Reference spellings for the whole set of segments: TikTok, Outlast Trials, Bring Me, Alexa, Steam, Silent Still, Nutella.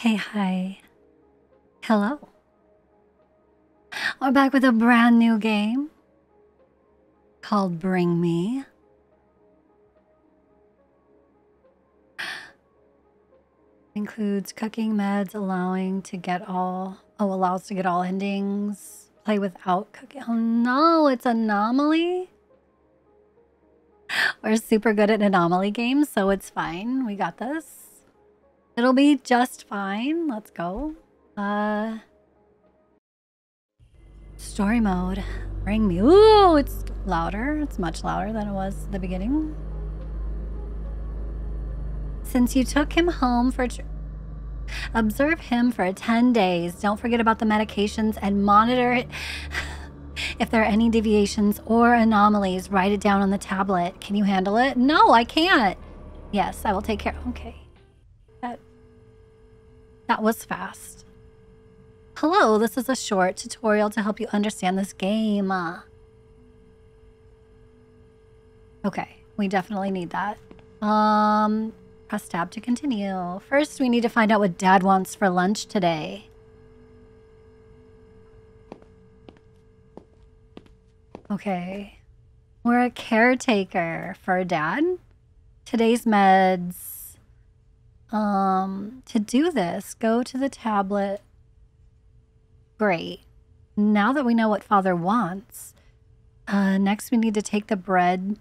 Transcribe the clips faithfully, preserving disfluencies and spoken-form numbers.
Hey, hi. Hello. We're back with a brand new game called Bring Me. Includes cooking meds, allowing to get all, oh, allows to get all endings. Play without cooking. Oh no, it's Anomaly. We're super good at Anomaly games, so it's fine. We got this. It'll be just fine. Let's go. Uh, story mode. Bring me. Ooh, it's louder. It's much louder than it was at the beginning. Since you took him home for... Observe him for ten days. Don't forget about the medications and monitor it. If there are any deviations or anomalies, write it down on the tablet. Can you handle it? No, I can't. Yes, I will take care. Okay. That was fast. Hello, this is a short tutorial to help you understand this game. Uh, okay, we definitely need that. Um, press tab to continue. First, we need to find out what Dad wants for lunch today. Okay. We're a caretaker for Dad. Today's meds... Um, to do this, go to the tablet. Great. Now that we know what Father wants, uh, next we need to take the bread.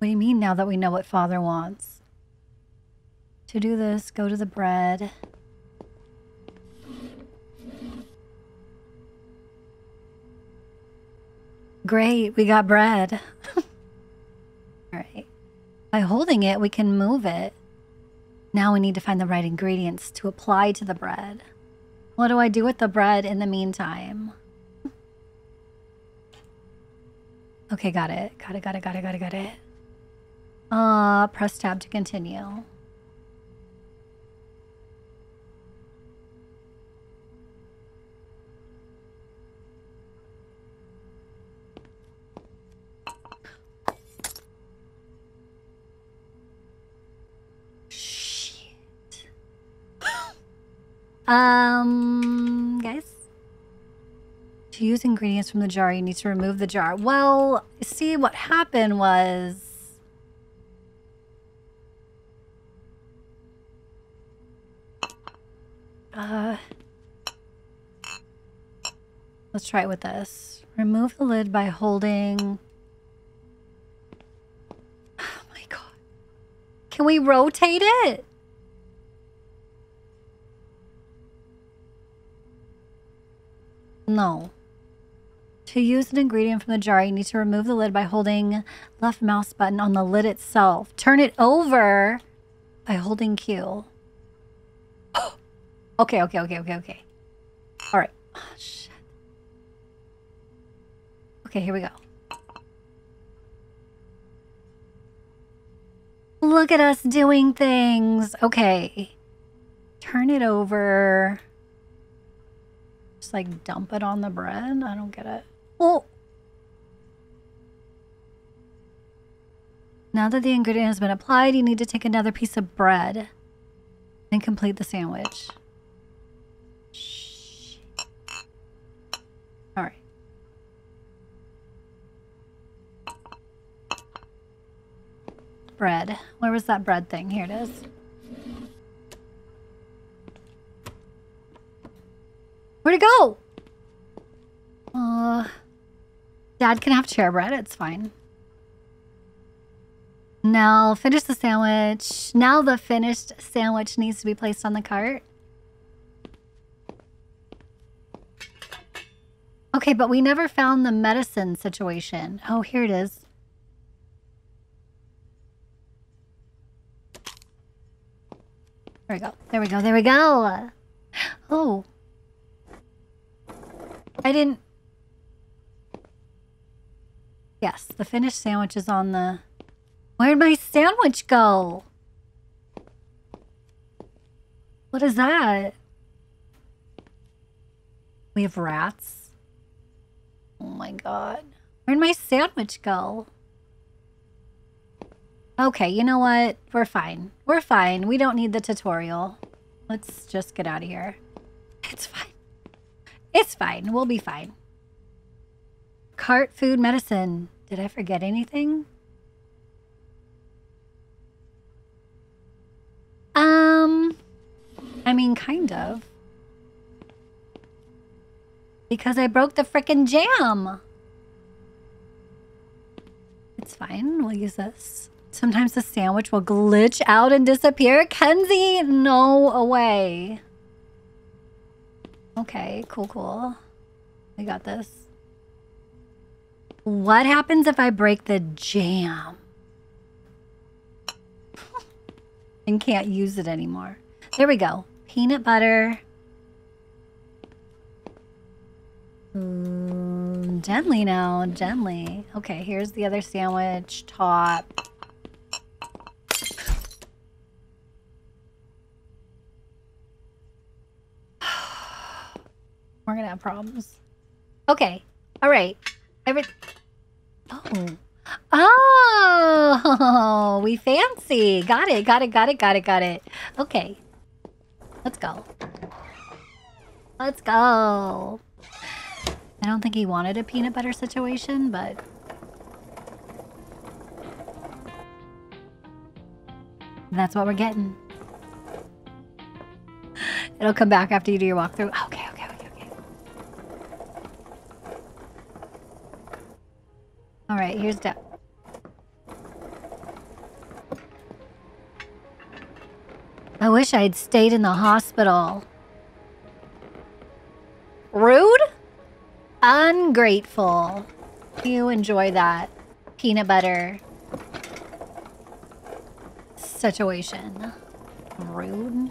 What do you mean now that we know what Father wants? To do this, go to the bread. Great, we got bread. All right. By holding it, we can move it. Now we need to find the right ingredients to apply to the bread. What do I do with the bread in the meantime? Okay, got it. Got it, got it, got it, got it, got it. Uh, press tab to continue. Um, guys, to use ingredients from the jar, you need to remove the jar. Well, see, what happened was uh, let's try it with this. Remove the lid by holding. Oh my God. Can we rotate it? No. To use an ingredient from the jar, you need to remove the lid by holding left mouse button on the lid itself. Turn it over by holding Q. Okay, okay, okay, okay, okay. All right. Oh, shit. Okay, here we go. Look at us doing things. Okay. Turn it over. Just like dump it on the bread? I don't get it. Oh! Now that the ingredient has been applied, you need to take another piece of bread and complete the sandwich. Shh. All right. Bread. Where was that bread thing? Here it is. Where'd it go? Uh, Dad can have chair bread. It's fine. Now finish the sandwich. Now the finished sandwich needs to be placed on the cart. Okay, but we never found the medicine situation. Oh, here it is. There we go. There we go. There we go. Oh. I didn't... Yes, the finished sandwich is on the... Where'd my sandwich go? What is that? We have rats. Oh my God. Where'd my sandwich go? Okay, you know what? We're fine. We're fine. We don't need the tutorial. Let's just get out of here. It's fine. It's fine. We'll be fine. Cart, food, medicine. Did I forget anything? Um, I mean, kind of. Because I broke the frickin' jam. It's fine. We'll use this. Sometimes the sandwich will glitch out and disappear. Kenzie, no way. Okay, cool, cool. We got this. What happens if I break the jam? And can't use it anymore. There we go. Peanut butter. Mm, gently now, gently. Okay, here's the other sandwich. Top. We're gonna have problems. Okay. All right. Every. Oh. Oh. We fancy. Got it. Got it. Got it. Got it. Got it. Okay. Let's go. Let's go. I don't think he wanted a peanut butter situation, but. That's what we're getting. It'll come back after you do your walkthrough. Okay. Okay. All right, here's that. I wish I had stayed in the hospital. Rude? Ungrateful. You enjoy that peanut butter situation. Rude.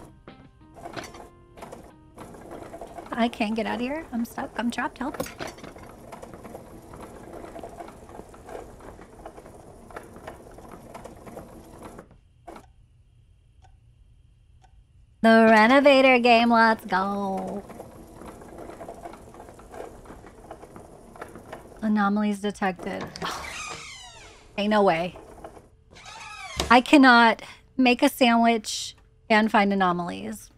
I can't get out of here. I'm stuck. I'm trapped. Help. The renovator game, let's go. Anomalies detected. Oh, ain't no way. I cannot make a sandwich and find anomalies.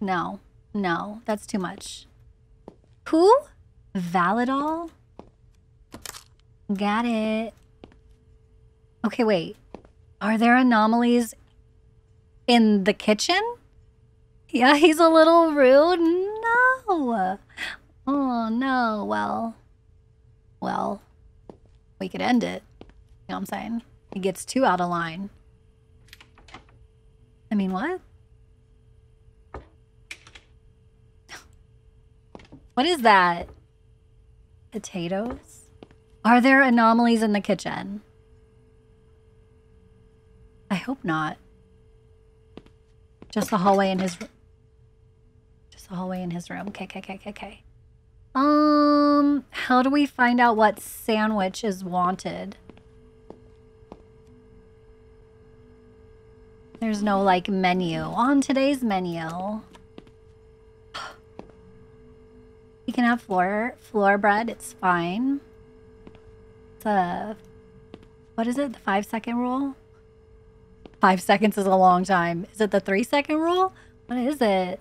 No, no, that's too much. Who? Validol? Got it. Okay, wait. Are there anomalies in the kitchen? Yeah, he's a little rude. No. Oh, no. Well. Well. We could end it. You know what I'm saying? It gets too out of line. I mean, what? What is that? Potatoes? Are there anomalies in the kitchen? I hope not. Just the hallway in his room. The hallway in his room. Okay, okay, okay, okay, okay. Um, how do we find out what sandwich is wanted? There's no, like, menu. On today's menu. You can have floor, floor bread. It's fine. It's a... What is it? The five second rule? Five seconds is a long time. Is it the three second rule? What is it?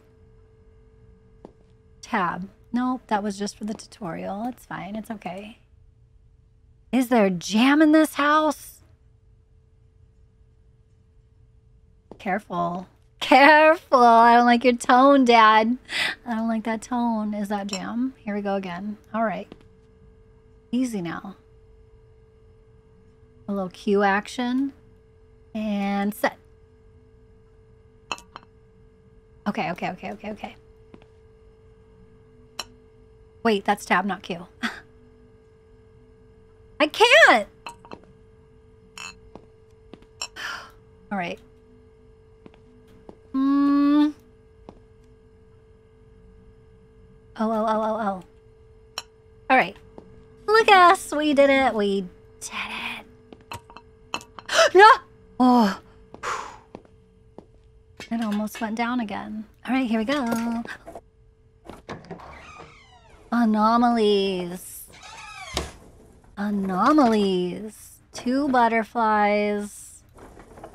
Tab. Nope, that was just for the tutorial. It's fine. It's okay. Is there jam in this house? Careful. Careful. I don't like your tone, Dad. I don't like that tone. Is that jam? Here we go again. All right. Easy now. A little cue action. And set. Okay, okay, okay, okay, okay. Wait, that's tab, not Q. I can't! All right. Mm. Oh, oh, oh, oh, oh. All right. Look at us. We did it. We did it. No! Oh. It almost went down again. All right, here we go. Anomalies. Anomalies. Two butterflies.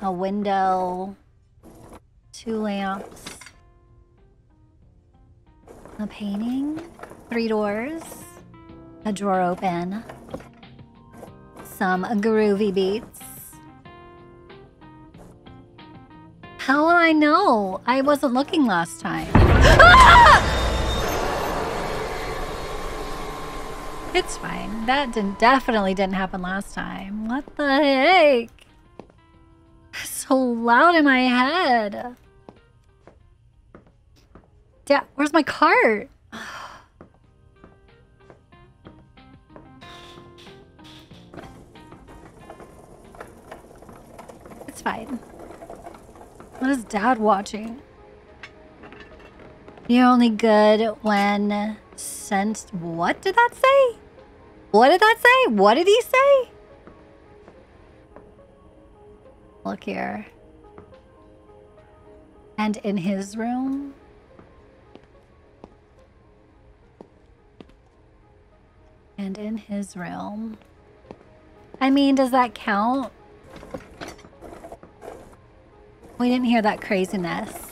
a window, two lamps, a painting, three doors, a drawer open, some groovy beats. How will I know? I wasn't looking last time. Ah! It's fine. That didn't, definitely didn't happen last time. What the heck? It's so loud in my head. Yeah, where's my cart? It's fine. What is Dad watching? You're only good when sensed. What did that say? What did that say? What did he say? Look here. And in his room. And in his realm. I mean, does that count? We didn't hear that craziness.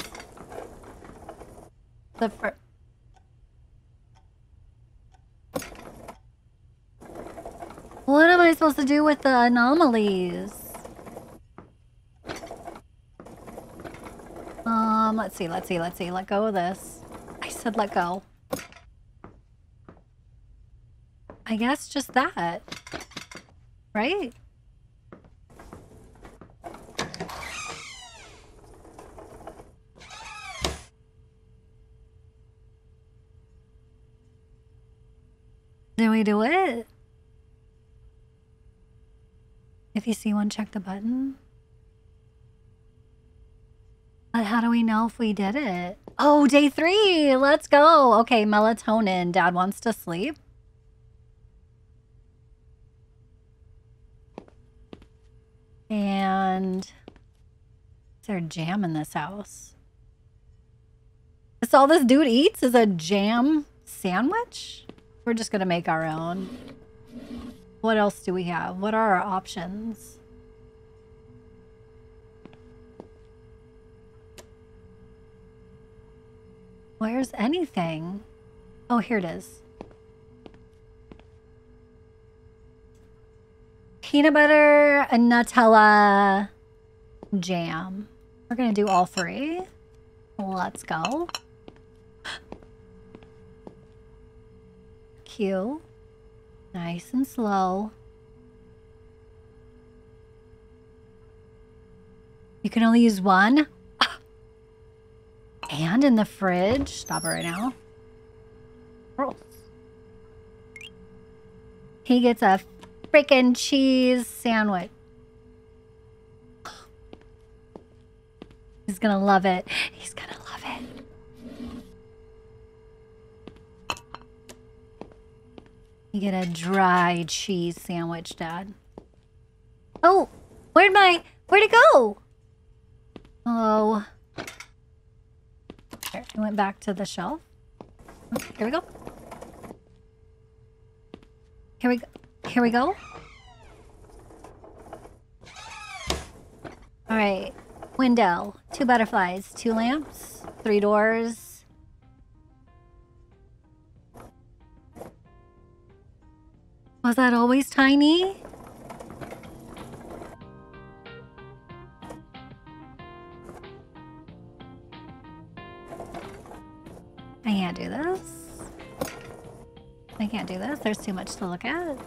The fir- What am I supposed to do with the anomalies? Um, let's see, let's see, let's see. Let go of this. I said let go. I guess just that, right? Did we do it? If you see one, check the button. But how do we know if we did it? Oh, day three, let's go. Okay, melatonin, Dad wants to sleep. And there's jam in this house. That's all this dude eats is a jam sandwich? We're just gonna make our own. What else do we have? What are our options? Where's anything? Oh, here it is. Peanut butter, and Nutella, jam. We're gonna do all three. Let's go. Q. Nice and slow. You can only use one. And in the fridge. Stop it right now. Girls. He gets a freaking cheese sandwich. He's gonna love it. He's gonna love it. You get a dry cheese sandwich, Dad. Oh, where'd my, where'd it go? Oh. There, it went back to the shelf. Okay, here we go. Here we go. Here we go. All right. Window. Two butterflies. Two lamps. Three doors. Was that always tiny? I can't do this. I can't do this. There's too much to look at.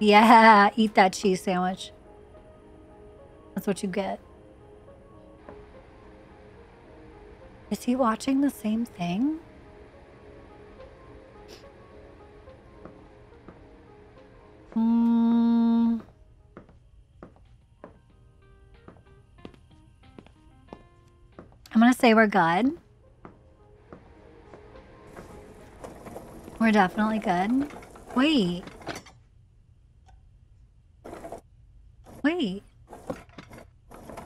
Yeah, eat that cheese sandwich. That's what you get. Is he watching the same thing? Hmm. I'm gonna say we're good. We're definitely good. Wait. Wait.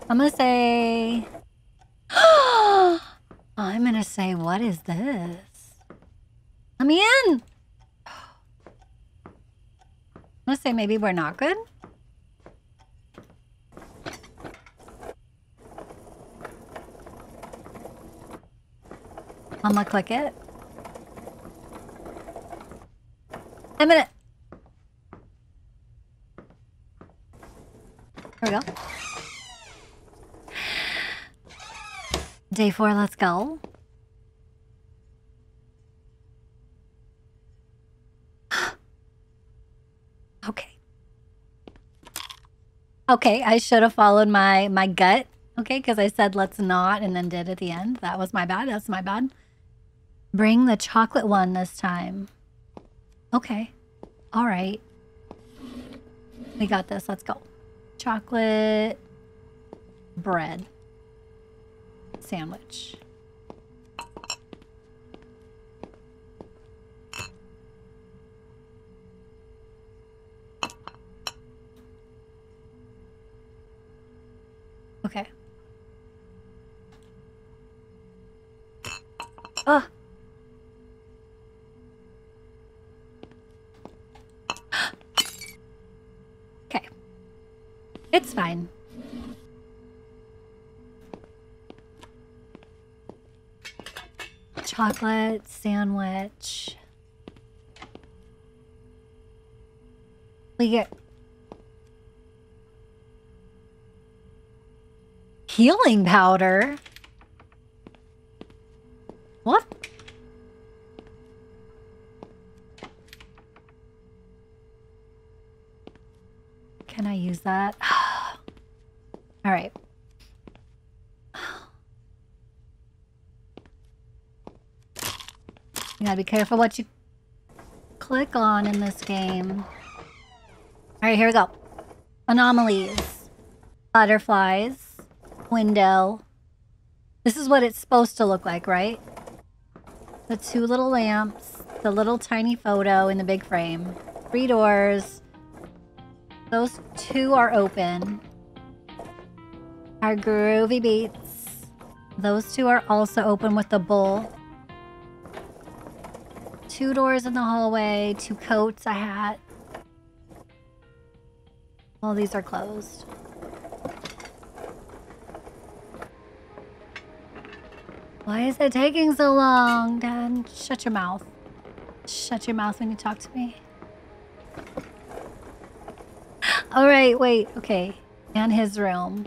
I'm gonna say... I'm gonna say, what is this? Let me in! I'm gonna say maybe we're not good. I'm gonna click it. I'm gonna... Here we go. Day four, let's go. Okay. Okay, I should have followed my, my gut. Okay, because I said let's not and then did at the end. That was my bad. That's my bad. Bring the chocolate one this time. Okay. All right. We got this. Let's go. Chocolate bread sandwich. Okay. Oh. Okay. It's fine. Chocolate sandwich. We get healing powder. What? Can I use that? All right. You gotta be careful what you click on in this game. All right, here we go. Anomalies. Butterflies. Window. This is what it's supposed to look like, right? The two little lamps, the little tiny photo in the big frame. Three doors. Those two are open. Our groovy beats. Those two are also open with the bowl. Two doors in the hallway, two coats, a hat. All these are closed. Why is it taking so long, Dan? Shut your mouth. Shut your mouth when you talk to me. All right, wait, okay. And his room.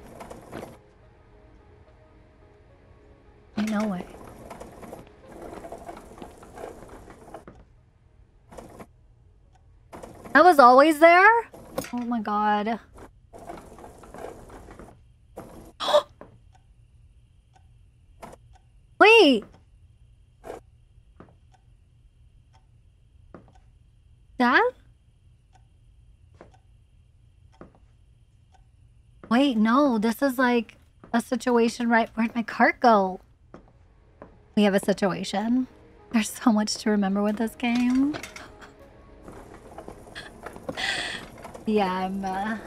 Ain't no way. That was always there? Oh my god. Wait. Dad? Wait, no, this is like a situation, right? Where'd my cart go? We have a situation. There's so much to remember with this game. Yeah, I'm, uh,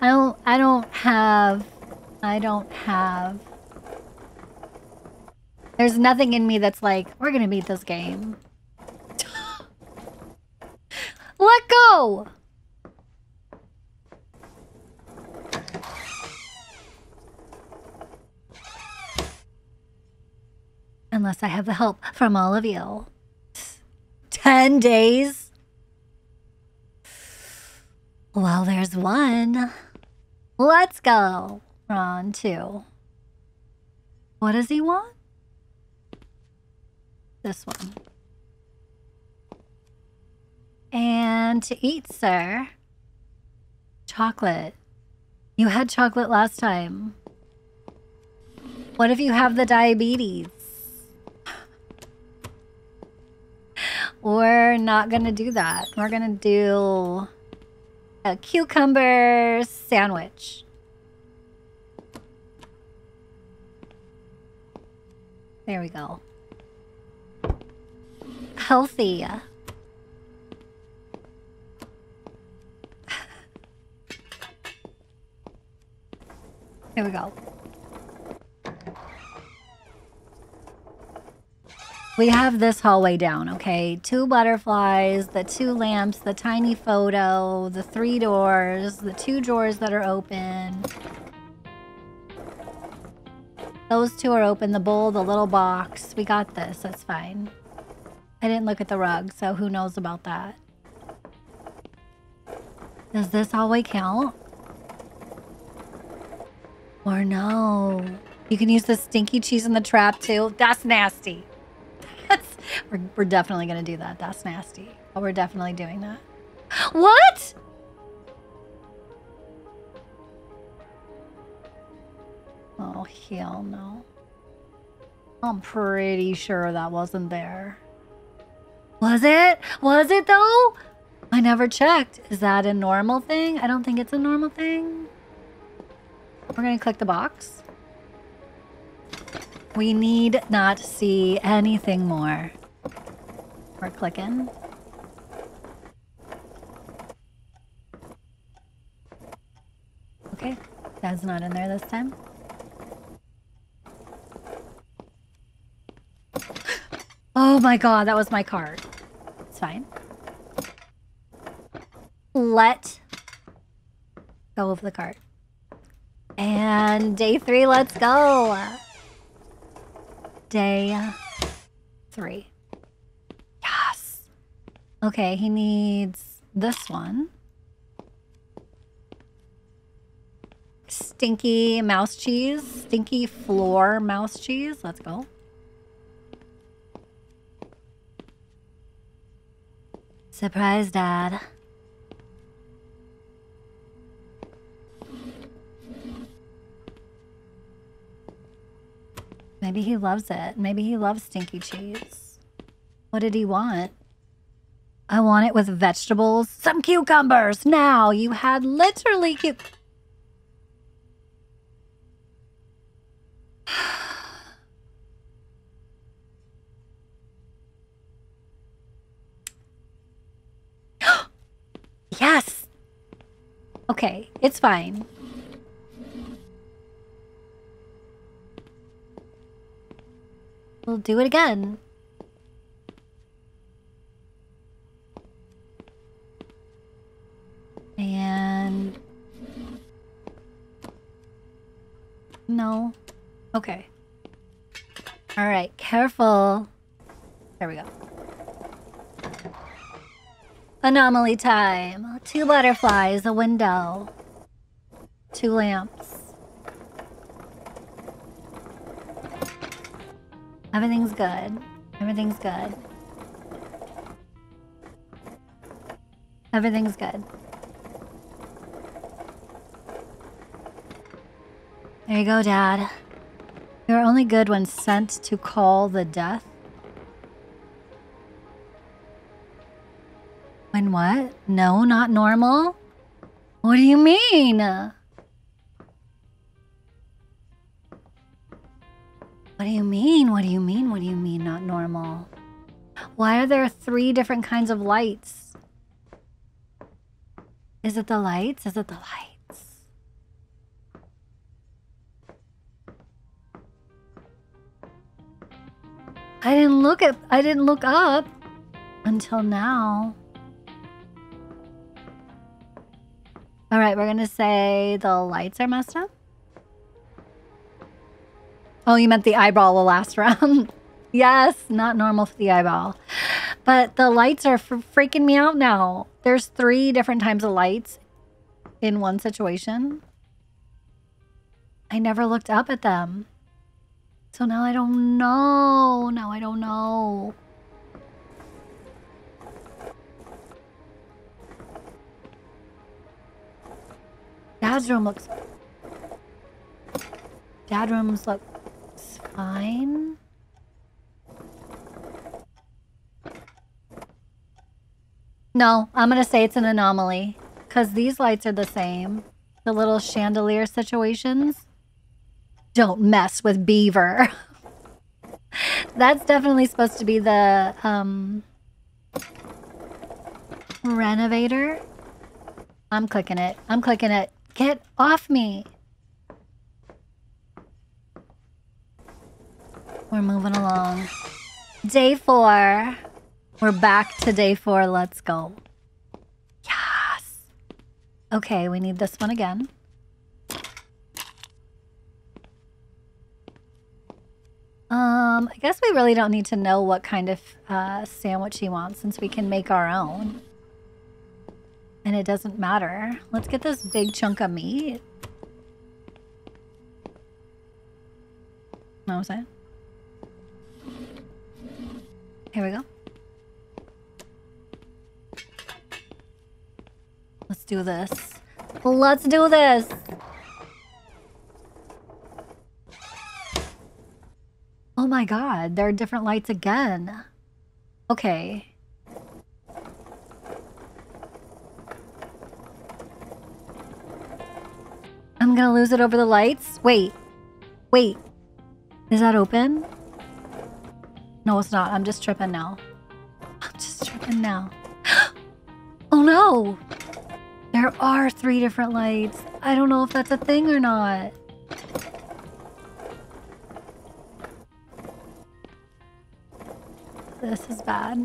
I don't, I don't have, I don't have, there's nothing in me that's like, we're gonna beat this game. Let go! Unless I have the help from all of you. Ten days? Well, there's one. Let's go. Round two. What does he want? This one. And to eat, sir. Chocolate. You had chocolate last time. What if you have the diabetes? We're not gonna do that. We're gonna do... a cucumber sandwich. There we go. Healthy. Here we go. We have this hallway down, okay? Two butterflies, the two lamps, the tiny photo, the three doors, the two drawers that are open. Those two are open, the bowl, the little box. We got this, that's fine. I didn't look at the rug, so who knows about that. Does this hallway count? Or no? You can use the stinky cheese in the trap too? That's nasty. That's, we're, we're definitely gonna do that. That's nasty. Oh, we're definitely doing that. What? Oh, hell no. I'm pretty sure that wasn't there. Was it? Was it though? I never checked. Is that a normal thing? I don't think it's a normal thing. We're gonna click the box. We need not see anything more. We're clicking. Okay, that's not in there this time. Oh my god, that was my card. It's fine. Let go of the card. And day three, let's go. Day three. Yes. Okay, he needs this one. Stinky mouse cheese. Stinky floor mouse cheese. Let's go. Surprise, Dad. Maybe he loves it. Maybe he loves stinky cheese. What did he want? I want it with vegetables. Some cucumbers. Now you had literally cu- Yes. Okay, it's fine. We'll do it again. And... no. Okay. All right, careful. There we go. Anomaly time. Two butterflies, a window. Two lamps. Everything's good. Everything's good. Everything's good. There you go, Dad. You're only good when sent to call the death. When what? No, not normal? What do you mean? What do you mean? What do you mean? What do you mean not normal? Why are there three different kinds of lights? Is it the lights? Is it the lights? I didn't look at I didn't look up until now. All right, we're gonna say the lights are messed up. Oh, you meant the eyeball the last round. Yes, not normal for the eyeball. But the lights are freaking me out now. There's three different types of lights in one situation. I never looked up at them. So now I don't know. Now I don't know. Dad's room looks... Dad rooms look... fine. No, I'm gonna say it's an anomaly because these lights are the same. The little chandelier situations. Don't mess with Beaver. That's definitely supposed to be the um, renovator. I'm clicking it. I'm clicking it. Get off me. We're moving along. Day four. We're back to day four. Let's go. Yes. Okay, we need this one again. Um, I guess we really don't need to know what kind of uh, sandwich he wants since we can make our own. And it doesn't matter. Let's get this big chunk of meat. Know what I'm saying? Here we go. Let's do this. Let's do this! Oh my god, there are different lights again. Okay. I'm gonna lose it over the lights. Wait. Wait. Is that open? No, it's not. I'm just tripping now. I'm just tripping now. Oh no! There are three different lights. I don't know if that's a thing or not. This is bad.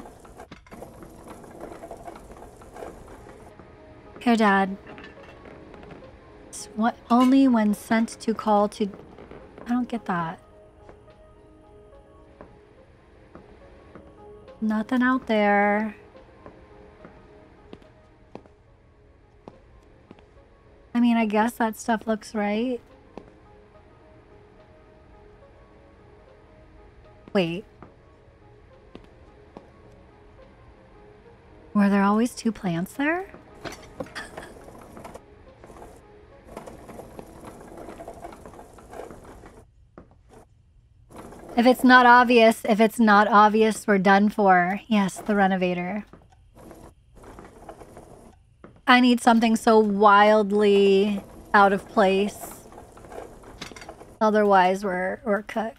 Here, Dad. What? Only when sent to call to... I don't get that. Nothing out there. I mean, I guess that stuff looks right. Wait. Were there always two plants there? If it's not obvious, if it's not obvious, we're done for. Yes, the renovator. I need something so wildly out of place. Otherwise, we're, we're cut.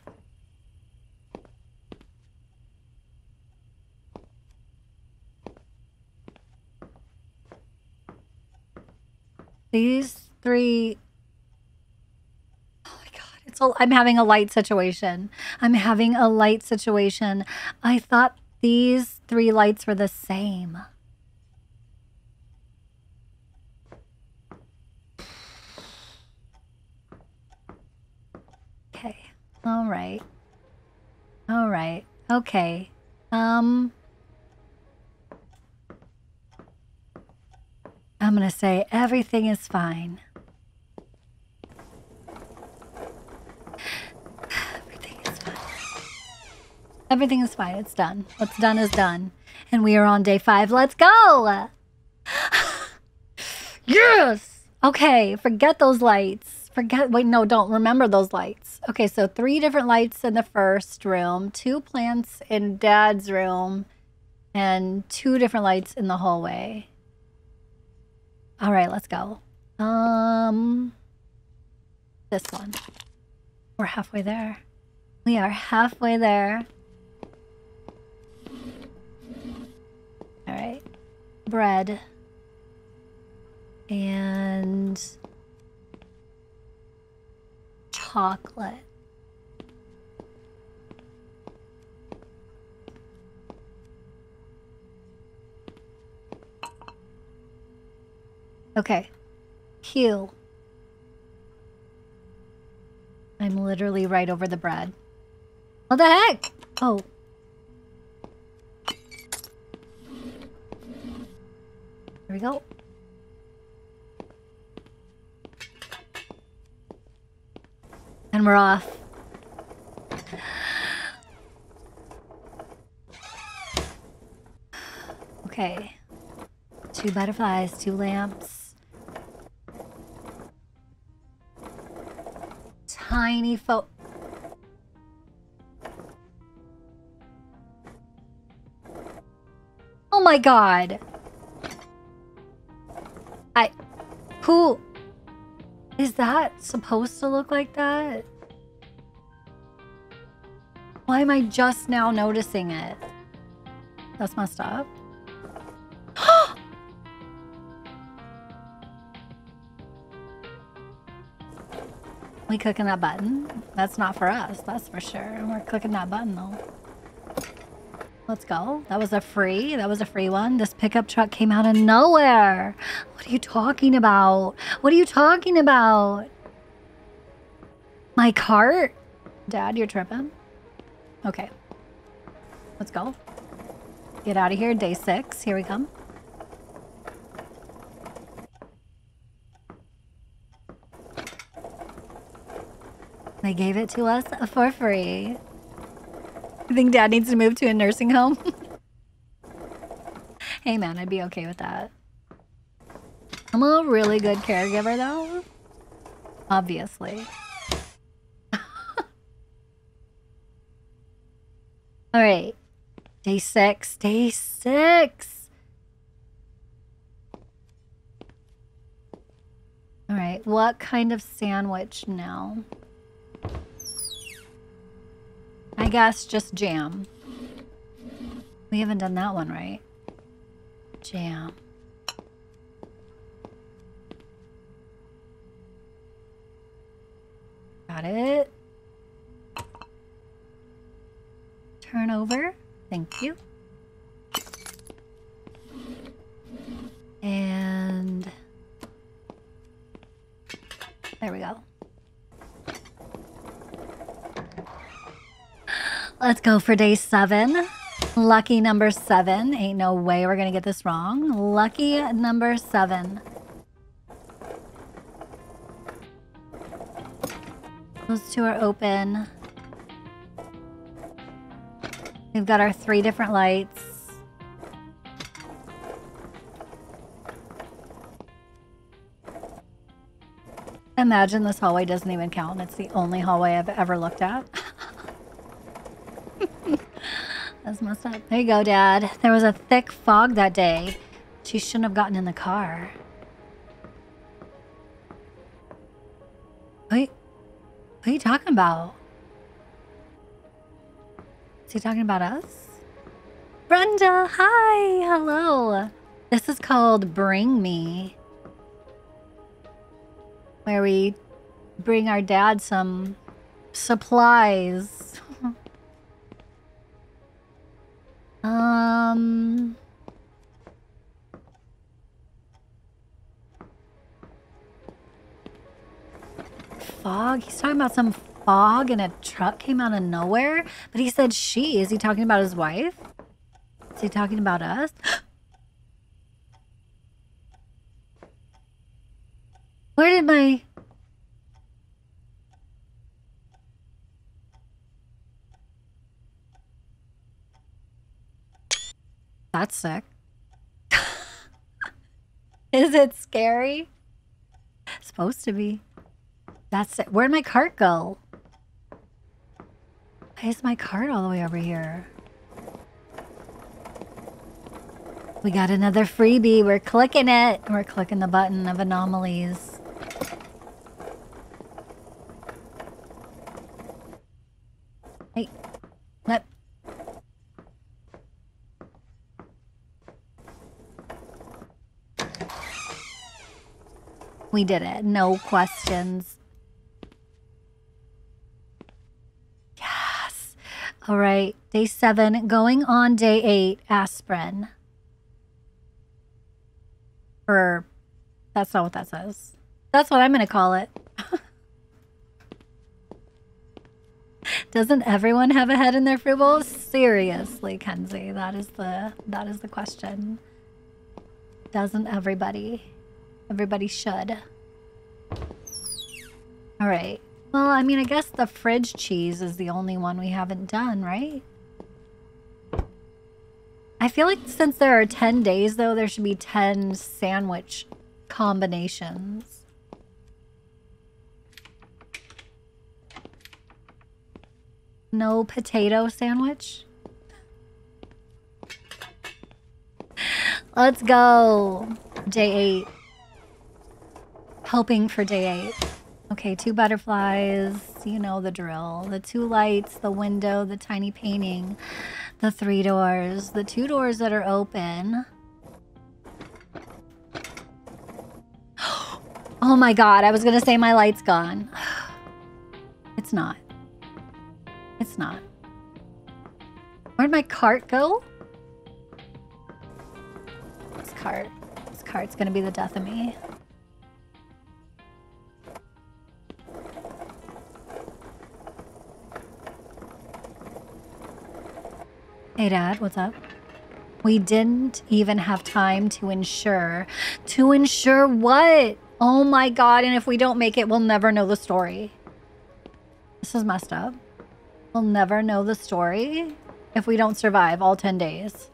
These three... Oh my god, it's all, I'm having a light situation. I'm having a light situation. I thought these three lights were the same. Okay. All right. All right. Okay. Um... I'm gonna say everything is fine. Everything is fine. Everything is fine. It's done. What's done is done. And we are on day five. Let's go! Yes! Okay, forget those lights. Forget... Wait, no, don't. Remember those lights. Okay, so three different lights in the first room. Two plants in Dad's room. And two different lights in the hallway. All right, let's go. Um, this one. We're halfway there. We are halfway there. All right. Bread. And... chocolate. Okay. Q. I'm literally right over the bread. What the heck? Oh. There we go. And we're off. Okay. Two butterflies, two lamps. Tiny fo- Oh my god! I- Who- Is that supposed to look like that? Why am I just now noticing it? That's messed up. We clicking that button? That's not for us, that's for sure. We're clicking that button though. Let's go. That was a free. That was a free one. This pickup truck came out of nowhere. What are you talking about? What are you talking about? My cart? Dad, you're tripping. Okay. Let's go. Get out of here. Day six. Here we come. They gave it to us for free. I think Dad needs to move to a nursing home. Hey man, I'd be okay with that. I'm a really good caregiver though. Obviously. Alright. Day six. Day six. Alright, what kind of sandwich now? I guess just jam. We haven't done that one, right? Jam. Got it. Turn over. Thank you. And there we go. Let's go for day seven. Lucky number seven. Ain't no way we're gonna get this wrong. Lucky number seven. Those two are open. We've got our three different lights. Imagine this hallway doesn't even count. It's the only hallway I've ever looked at. That's messed up. There you go, Dad. There was a thick fog that day. She shouldn't have gotten in the car. Wait, what are you talking about? Is he talking about us? Brenda, hi, hello. This is called Bring Me, where we bring our dad some supplies. Um, fog. He's talking about some fog and a truck came out of nowhere, but he said she. Is he talking about his wife? Is he talking about us? Where did my... That's sick. Is it scary? It's supposed to be. That's it. Where'd my cart go? Why is my cart all the way over here? We got another freebie. We're clicking it. We're clicking the button of anomalies. Hey. Let... We did it. No questions. Yes. All right. Day seven. Going on day eight. Aspirin. Or that's not what that says. That's what I'm going to call it. Doesn't everyone have a head in their fruit bowl? Seriously, Kenzie. That is the, that is the question. Doesn't everybody... Everybody should. All right. Well, I mean, I guess the fridge cheese is the only one we haven't done, right? I feel like since there are ten days, though, there should be ten sandwich combinations. No potato sandwich? Let's go. Day eight. Helping for day eight. Okay, two butterflies, you know the drill. The two lights, the window, the tiny painting, the three doors, the two doors that are open. Oh my God, I was gonna say my light's gone. It's not. It's not. Where'd my cart go? This cart. This cart's gonna be the death of me. Hey, Dad, what's up? We didn't even have time to ensure. To ensure what? Oh my God, and if we don't make it, we'll never know the story. This is messed up. We'll never know the story if we don't survive all ten days.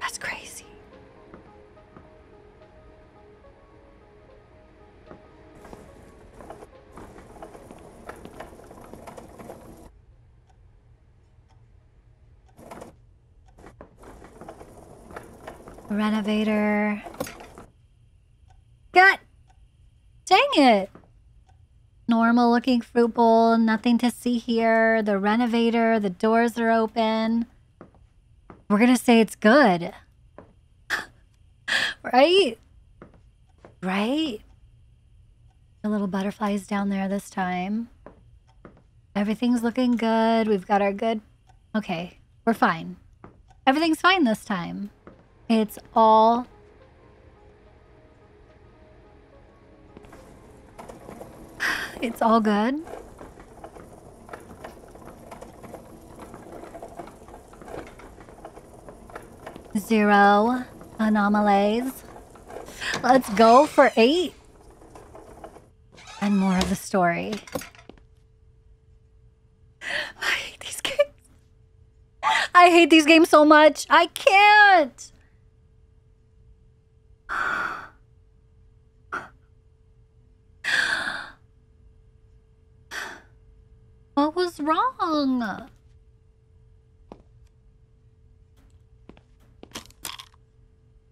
That's crazy. Renovator. God dang it. Normal looking fruit bowl. Nothing to see here. The renovator. The doors are open. We're gonna say it's good. Right? Right? The little butterflies down there this time. Everything's looking good. We've got our good. Okay. We're fine. Everything's fine this time. It's all It's all good. Zero anomalies. Let's go for eight. And more of the story. I hate these games. I hate these games so much. I can't. What was wrong?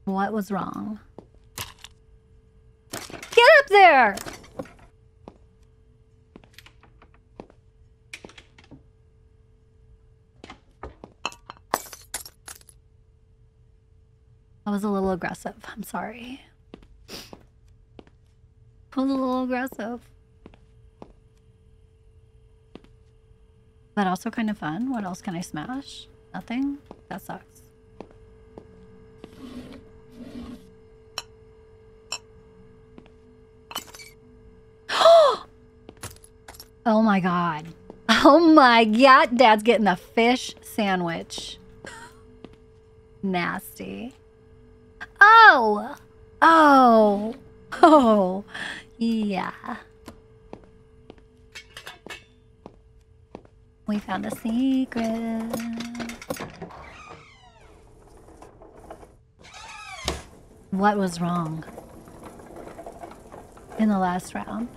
What was wrong? Get up there! I was a little aggressive. I'm sorry. I was a little aggressive. But also kind of fun. What else can I smash? Nothing? That sucks. Oh my God. Oh my God. Dad's getting the fish sandwich. Nasty. Oh! Oh! Oh! Yeah. We found a secret. What was wrong in the last round?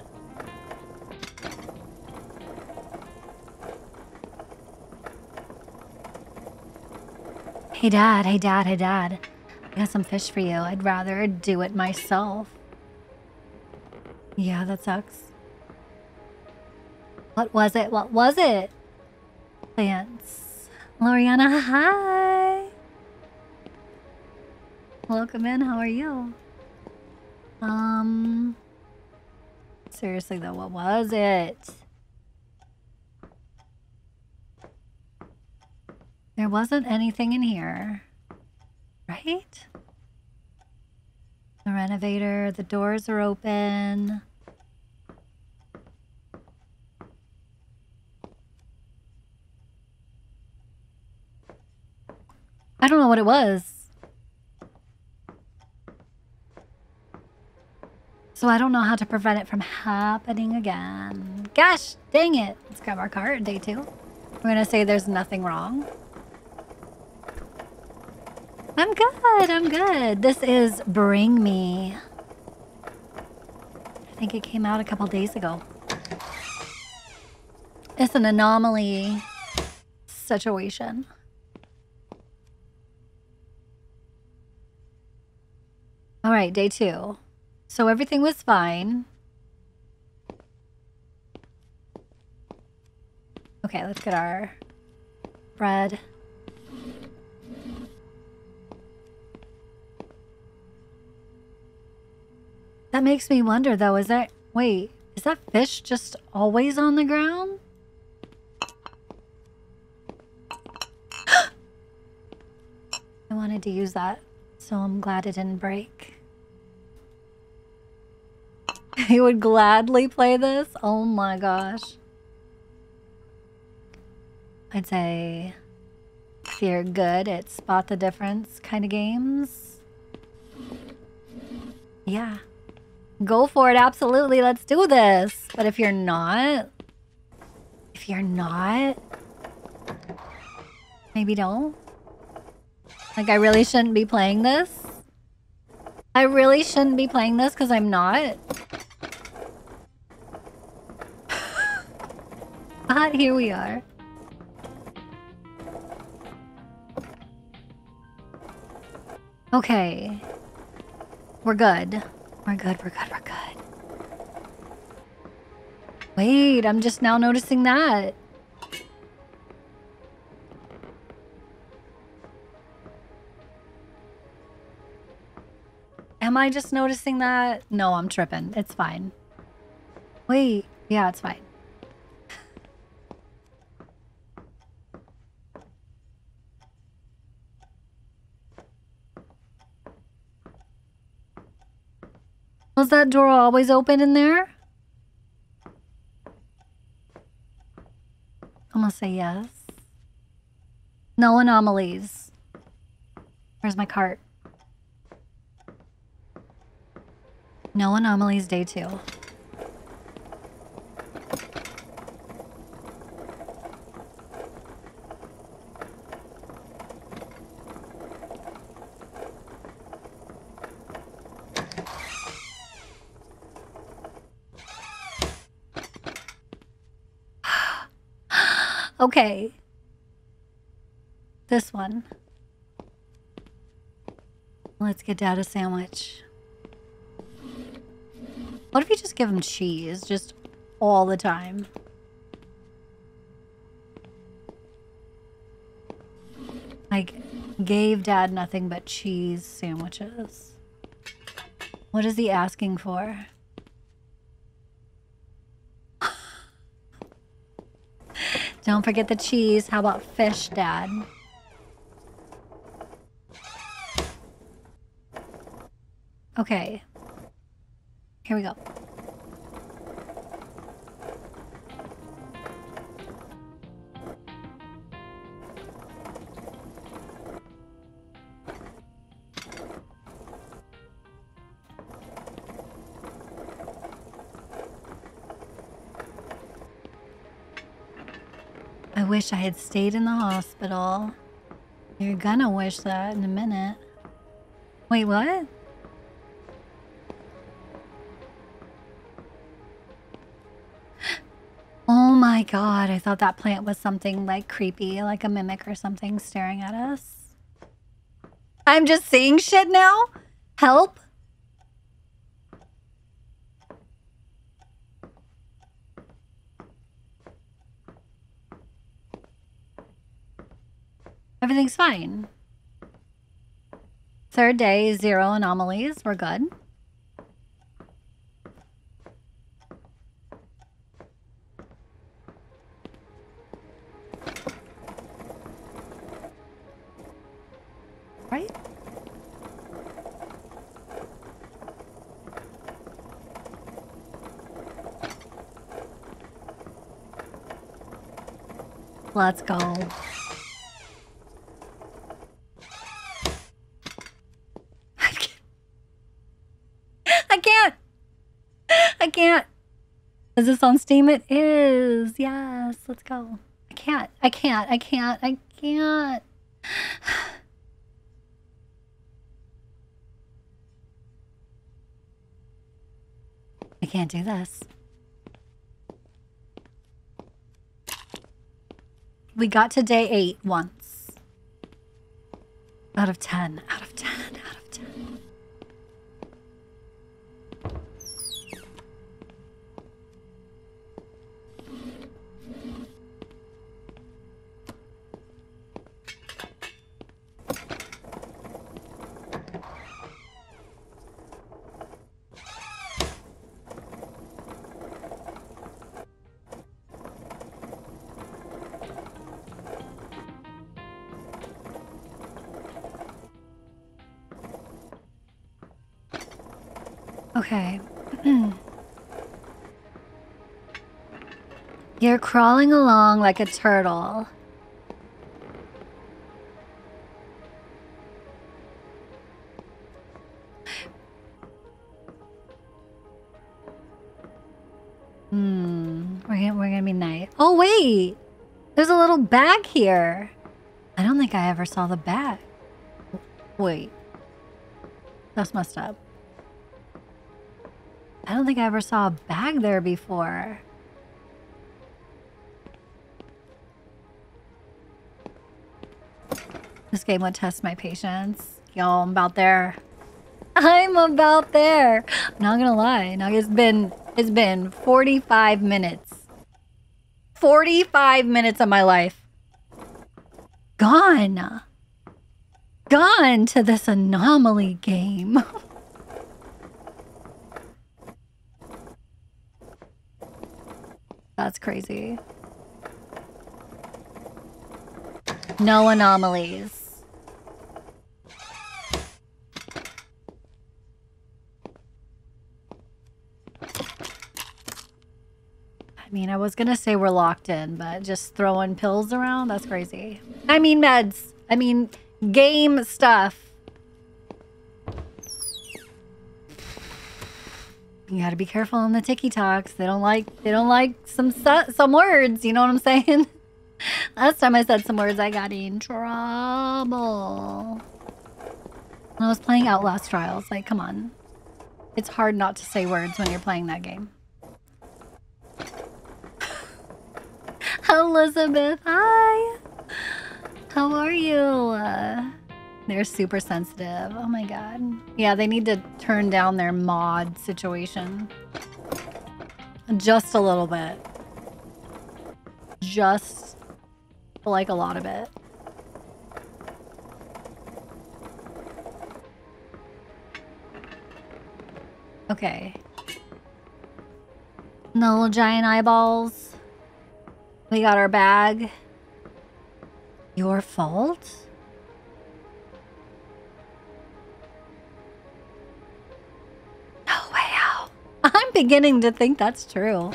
Hey, Dad. Hey, Dad. Hey, Dad. I got some fish for you. I'd rather do it myself. Yeah, that sucks. What was it? What was it? Plants. Loriana, hi. Welcome in. How are you? Um. Seriously though, what was it? There wasn't anything in here. Right? The renovator, the doors are open. I don't know what it was. So I don't know how to prevent it from happening again. Gosh, dang it. Let's grab our cart, day two. We're gonna say there's nothing wrong. I'm good, I'm good. This is Bring Me. I think it came out a couple days ago. It's an anomaly situation. All right, day two. So everything was fine. Okay, let's get our bread. That makes me wonder though, is that, wait, is that fish just always on the ground? wanted to use that, so I'm glad it didn't break. I would gladly play this? Oh my gosh. I'd say if you're good at spot the difference kind of games. Yeah. Go for it, absolutely, let's do this. But if you're not, if you're not, maybe don't. Like, I really shouldn't be playing this. I really shouldn't be playing this because I'm not. But here we are. Okay. We're good. We're good, we're good, we're good. Wait, I'm just now noticing that. Am I just noticing that? No, I'm tripping. It's fine. Wait, yeah, it's fine. Was that door always open in there? I'm gonna say yes. No anomalies. Where's my cart? No anomalies, day two. Okay. This one. Let's get Dad a sandwich. What if you just give him cheese, just all the time? I gave Dad nothing but cheese sandwiches. What is he asking for? Don't forget the cheese. How about fish, Dad? Okay. Here we go. I wish I had stayed in the hospital. You're gonna wish that in a minute. Wait, what? Oh my god, I thought that plant was something like creepy, like a mimic or something staring at us. I'm just seeing shit now? Help? Everything's fine. Third day, zero anomalies. We're good. Right? Let's go. Is this on Steam? It is. Yes. Let's go. I can't. I can't. I can't. I can't. I can't do this. We got to day eight once. Out of ten. Out of ten. Out of ten. Okay. You're crawling along like a turtle. Hmm. We're gonna, we're gonna be nice. Oh, wait! There's a little bag here. I don't think I ever saw the bag. Wait. That's messed up. I don't think I ever saw a bag there before. This game would test my patience. Y'all, I'm about there. I'm about there. I'm not gonna lie. Now it's been it's been forty-five minutes. forty-five minutes of my life. Gone. Gone to this anomaly game. That's crazy. No anomalies. I mean, I was gonna say we're locked in, but just throwing pills around, that's crazy. I mean meds. I mean game stuff. You gotta be careful on the TikToks. They don't like they don't like some some words. You know what I'm saying? Last time I said some words, I got in trouble. When I was playing Outlast Trials, like, come on, it's hard not to say words when you're playing that game. Elizabeth, hi. How are you? Uh, they're super sensitive. Oh my god. Yeah, they need to turn down their mod situation. Just a little bit. Just like a lot of it. Okay. The little giant eyeballs. We got our bag. Your fault? I'm beginning to think that's true.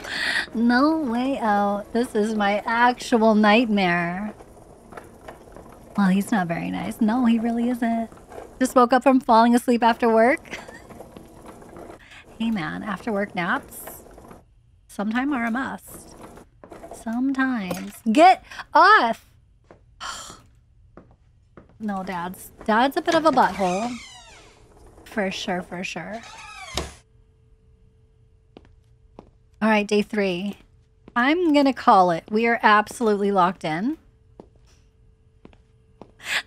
No way out. This is my actual nightmare. Well, he's not very nice. No, he really isn't. Just woke up from falling asleep after work. Hey man, after work naps sometime are a must. Sometimes. Get off! No, dad's. Dad's a bit of a butthole. For sure, for sure. All right, day three. I'm gonna call it. We are absolutely locked in.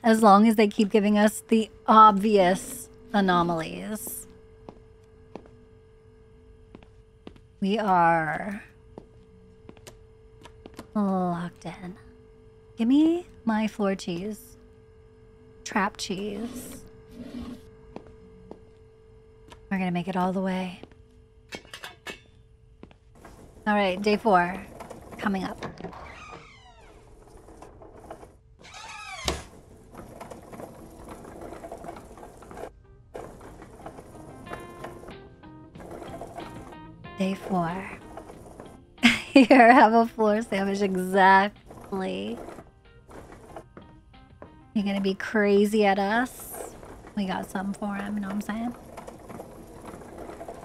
As long as they keep giving us the obvious anomalies. We are locked in. Give me my floor cheese. Trap cheese. We're gonna make it all the way. All right, day four, coming up. Day four. Here, have a floor sandwich, exactly. You're gonna be crazy at us. We got something for him, you know what I'm saying?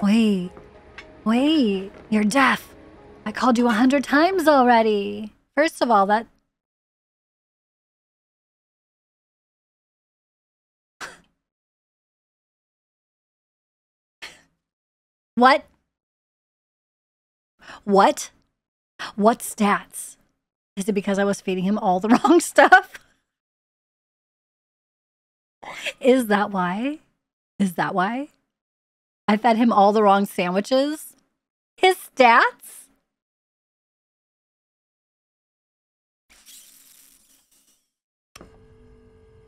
Wait, wait, you're deaf. I called you a hundred times already. First of all, that... What? What? What stats? Is it because I was feeding him all the wrong stuff? Is that why? Is that why? I fed him all the wrong sandwiches? His stats?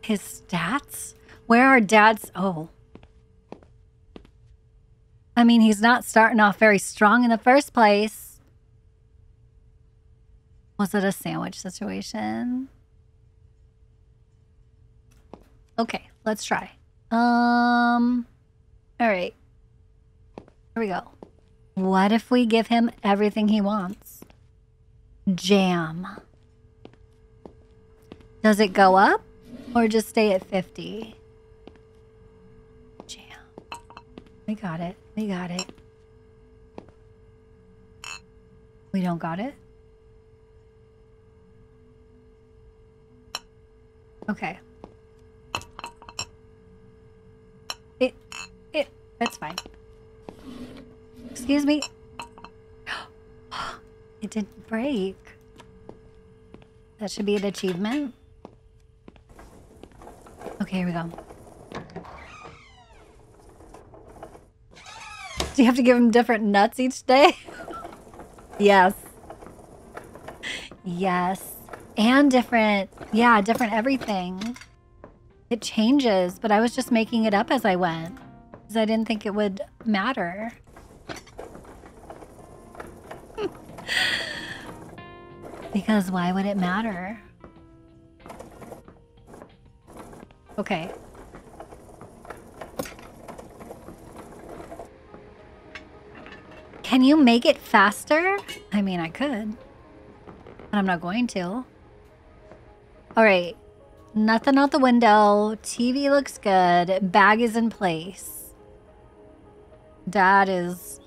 His stats? Where are dad's... Oh. I mean, he's not starting off very strong in the first place. Was it a sandwich situation? Okay, let's try. Um... Alright. Here we go. What if we give him everything he wants? Jam. Does it go up or just stay at fifty? Jam. We got it. We got it. We don't got it? Okay. It, it, that's fine. Excuse me. It didn't break. That should be an achievement. Okay, here we go. Do you have to give him different nuts each day? Yes. Yes. And different, yeah, different everything. It changes, but I was just making it up as I went, because I didn't think it would matter. Because why would it matter? Okay. Can you make it faster? I mean, I could, but I'm not going to. All right. Nothing out the window. T V looks good. Bag is in place. Dad is,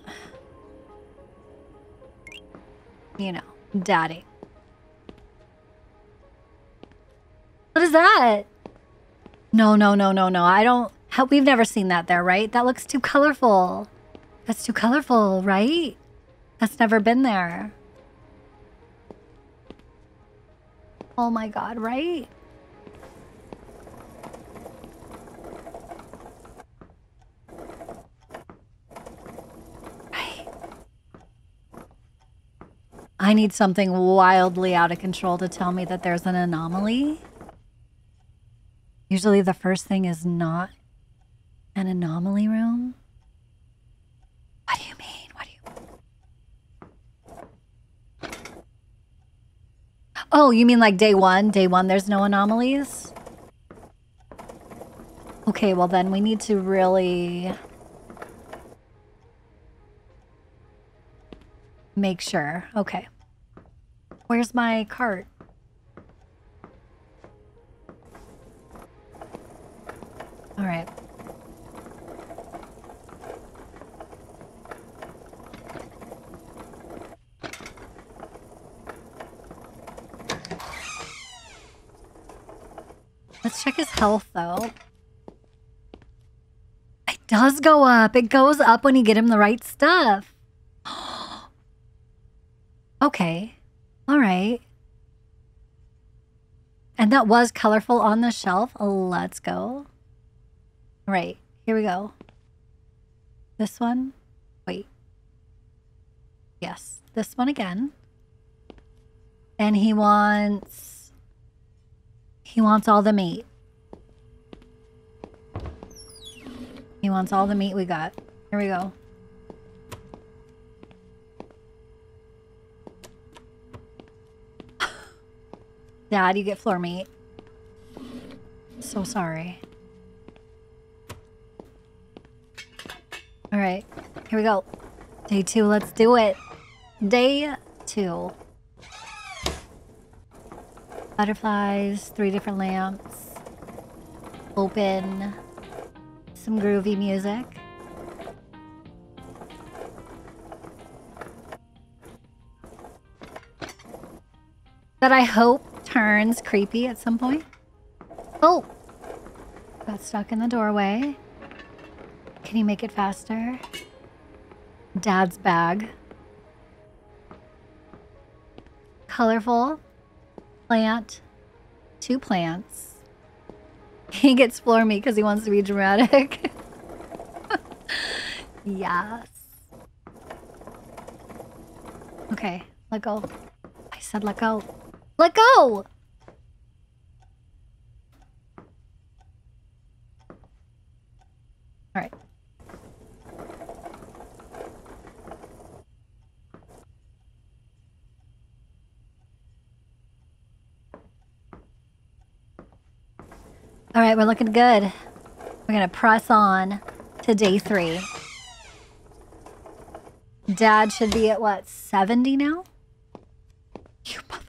you know, daddy. What is that? No, no, no, no, no. I don't... How, we've never seen that there, right? That looks too colorful. That's too colorful, right? That's never been there. Oh my God, right? Right. I need something wildly out of control to tell me that there's an anomaly. Usually the first thing is not an anomaly room. What do you mean? What do you... Oh, you mean like day one? Day one, there's no anomalies? Okay, well then we need to really make sure. Okay. Where's my cart? All right. Let's check his health, though. It does go up. It goes up when you get him the right stuff. Okay. All right. And that was colorful on the shelf. Let's go. Right, here we go. This one. Wait. Yes, this one again. And he wants... He wants all the meat. He wants all the meat we got. Here we go. Dad, you get floor meat. So sorry. All right, here we go. Day two, let's do it. Day two. Butterflies, three different lamps. Open. Some groovy music. That I hope turns creepy at some point. Oh! Got stuck in the doorway. Can you make it faster? Dad's bag. Colorful. Plant. Two plants. He gets floor meat because he wants to be dramatic. Yes. Okay, let go. I said let go. Let go! All right. All right, we're looking good. We're gonna press on to day three. Dad should be at, what, seventy now? You mother...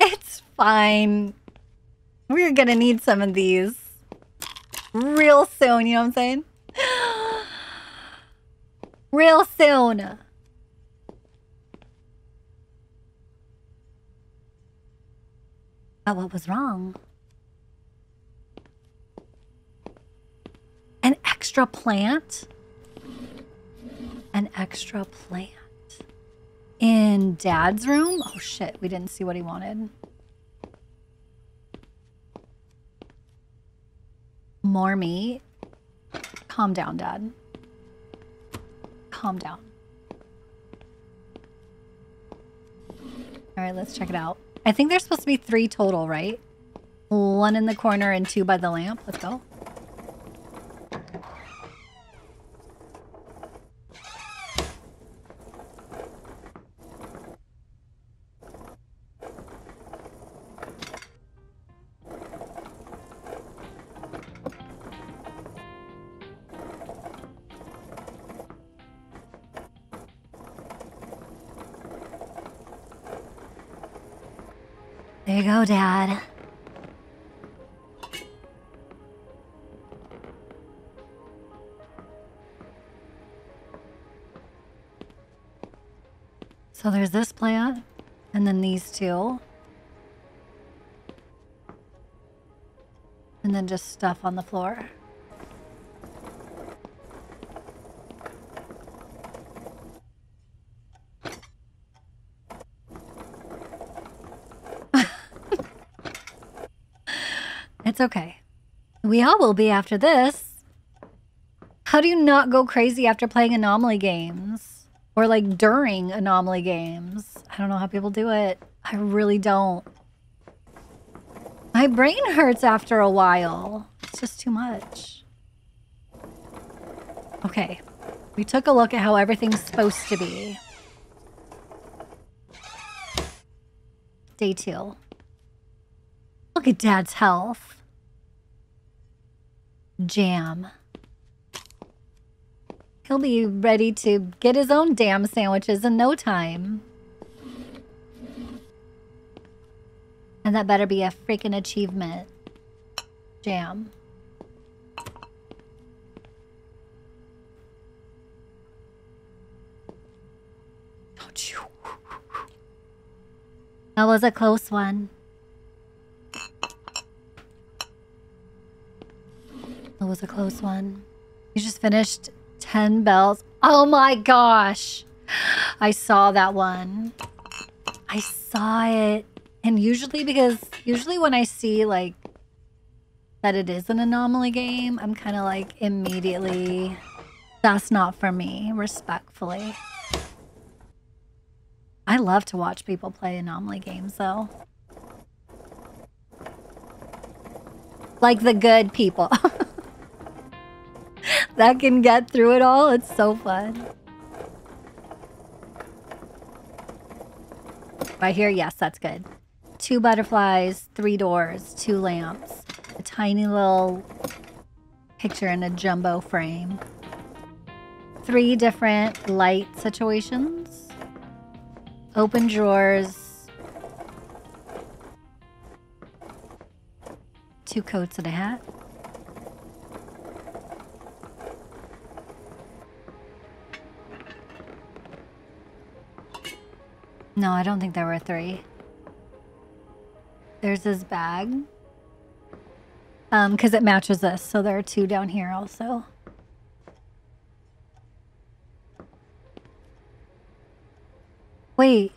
It's fine. It's fine. We're gonna need some of these real soon, you know what I'm saying? Real soon. But what was wrong? An extra plant? An extra plant. In Dad's room? Oh shit, we didn't see what he wanted. More meat. Calm down, Dad. Calm down. All right, let's check it out. I think there's supposed to be three total, right? One in the corner and two by the lamp. Let's go. There you go, Dad. So there's this plant, and then these two. And then just stuff on the floor. It's okay. We all will be after this. How do you not go crazy after playing Anomaly games? Or like during Anomaly games? I don't know how people do it. I really don't. My brain hurts after a while. It's just too much. Okay. We took a look at how everything's supposed to be. Day two. Look at Dad's health. Jam. He'll be ready to get his own damn sandwiches in no time. And that better be a freaking achievement. Jam. Don't you? That was a close one. That was a close one. You just finished ten bells. Oh my gosh. I saw that one. I saw it. And usually because usually when I see like that it is an anomaly game, I'm kind of like immediately, that's not for me, respectfully. I love to watch people play anomaly games though. Like the good people. That can get through it all. It's so fun. Right here, yes, that's good. Two butterflies, three doors, two lamps, a tiny little picture in a jumbo frame. Three different light situations. Open drawers. Two coats and a hat. No, I don't think there were three. There's this bag. Um, because it matches this, so there are two down here also. Wait.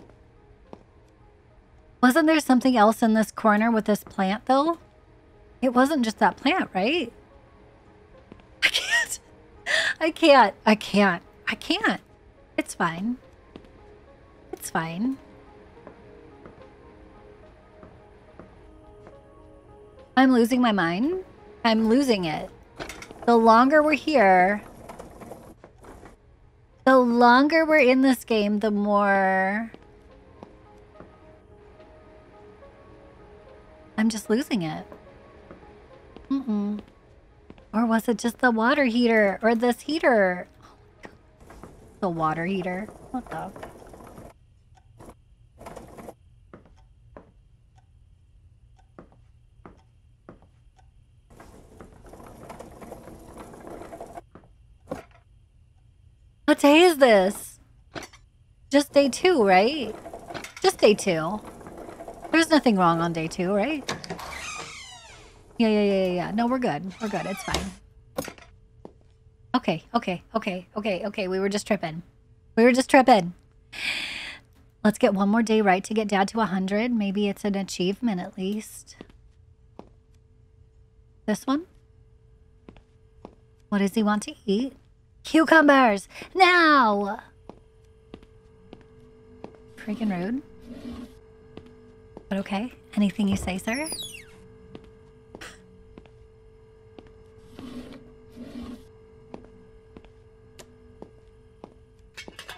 Wasn't there something else in this corner with this plant, though? It wasn't just that plant, right? I can't. I can't. I can't. I can't. It's fine. It's fine. I'm losing my mind. I'm losing it. The longer we're here, The longer we're in this game, the more... I'm just losing it. Mm-mm. Or was it just the water heater? Or this heater? Oh my God. The water heater. What the... What day is this? Just day two, right? Just day two. There's nothing wrong on day two, right? Yeah, yeah, yeah, yeah. No, we're good. We're good. It's fine. Okay, okay, okay, okay, okay. We were just tripping. We were just tripping. Let's get one more day right to get Dad to one hundred. Maybe it's an achievement at least. This one? What does he want to eat? Cucumbers! Now! Freaking rude. But okay. Anything you say, sir?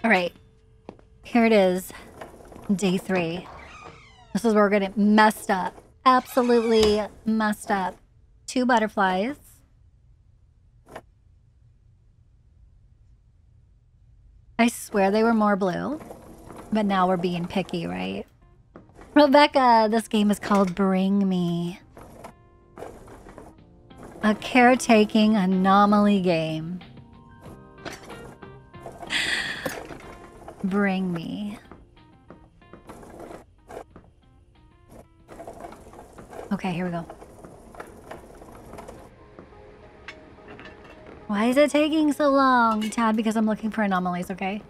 Alright. Here it is. Day three. This is where we're gonna messed up. Absolutely messed up. Two butterflies. I swear they were more blue, but now we're being picky, right? Rebecca, this game is called Bring Me. A caretaking anomaly game. Bring Me. Okay, here we go. Why is it taking so long, Tad? Because I'm looking for anomalies, okay?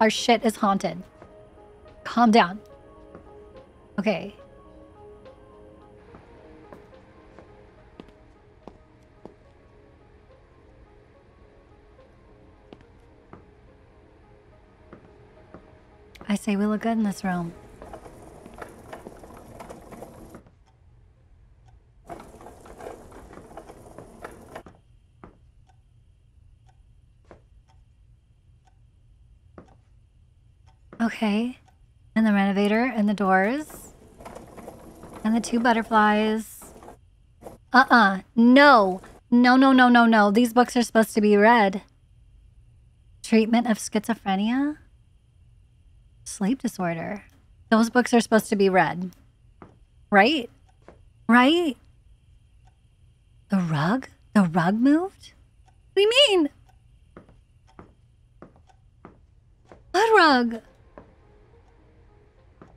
Our shit is haunted. Calm down. Okay. I say we look good in this room. Okay, and the renovator, and the doors, and the two butterflies. Uh-uh, no, no, no, no, no, no. These books are supposed to be read. Treatment of schizophrenia? Sleep disorder. Those books are supposed to be read. Right? Right? The rug? The rug moved? What do you mean? What rug?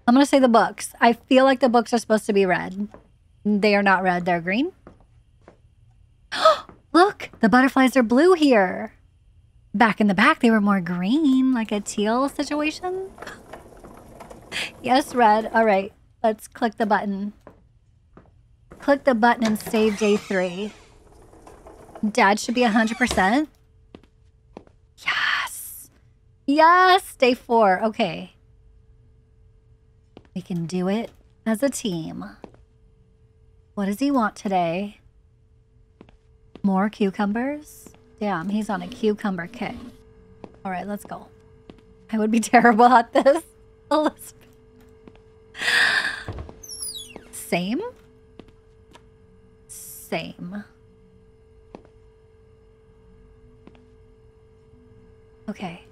I'm going to say the books. I feel like the books are supposed to be red. They are not red. They're green. Look, the butterflies are blue here. Back in the back, they were more green, like a teal situation. Yes, red. All right, let's click the button. Click the button and save day three. Dad should be one hundred percent. Yes. Yes, day four. Okay. We can do it as a team. What does he want today? More cucumbers? Damn, he's on a cucumber kick. All right, let's go. I would be terrible at this. Same? Same. Okay.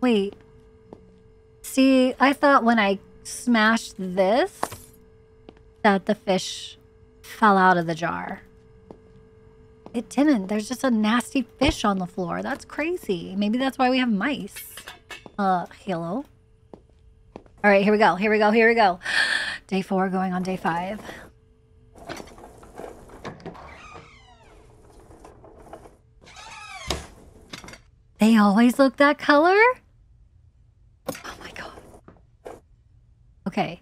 Wait. See, I thought when I smashed this, that the fish fell out of the jar. It didn't. There's just a nasty fish on the floor. That's crazy. Maybe that's why we have mice. Uh, hello? All right, here we go. Here we go. Here we go. Day four going on day five. They always look that color? Okay.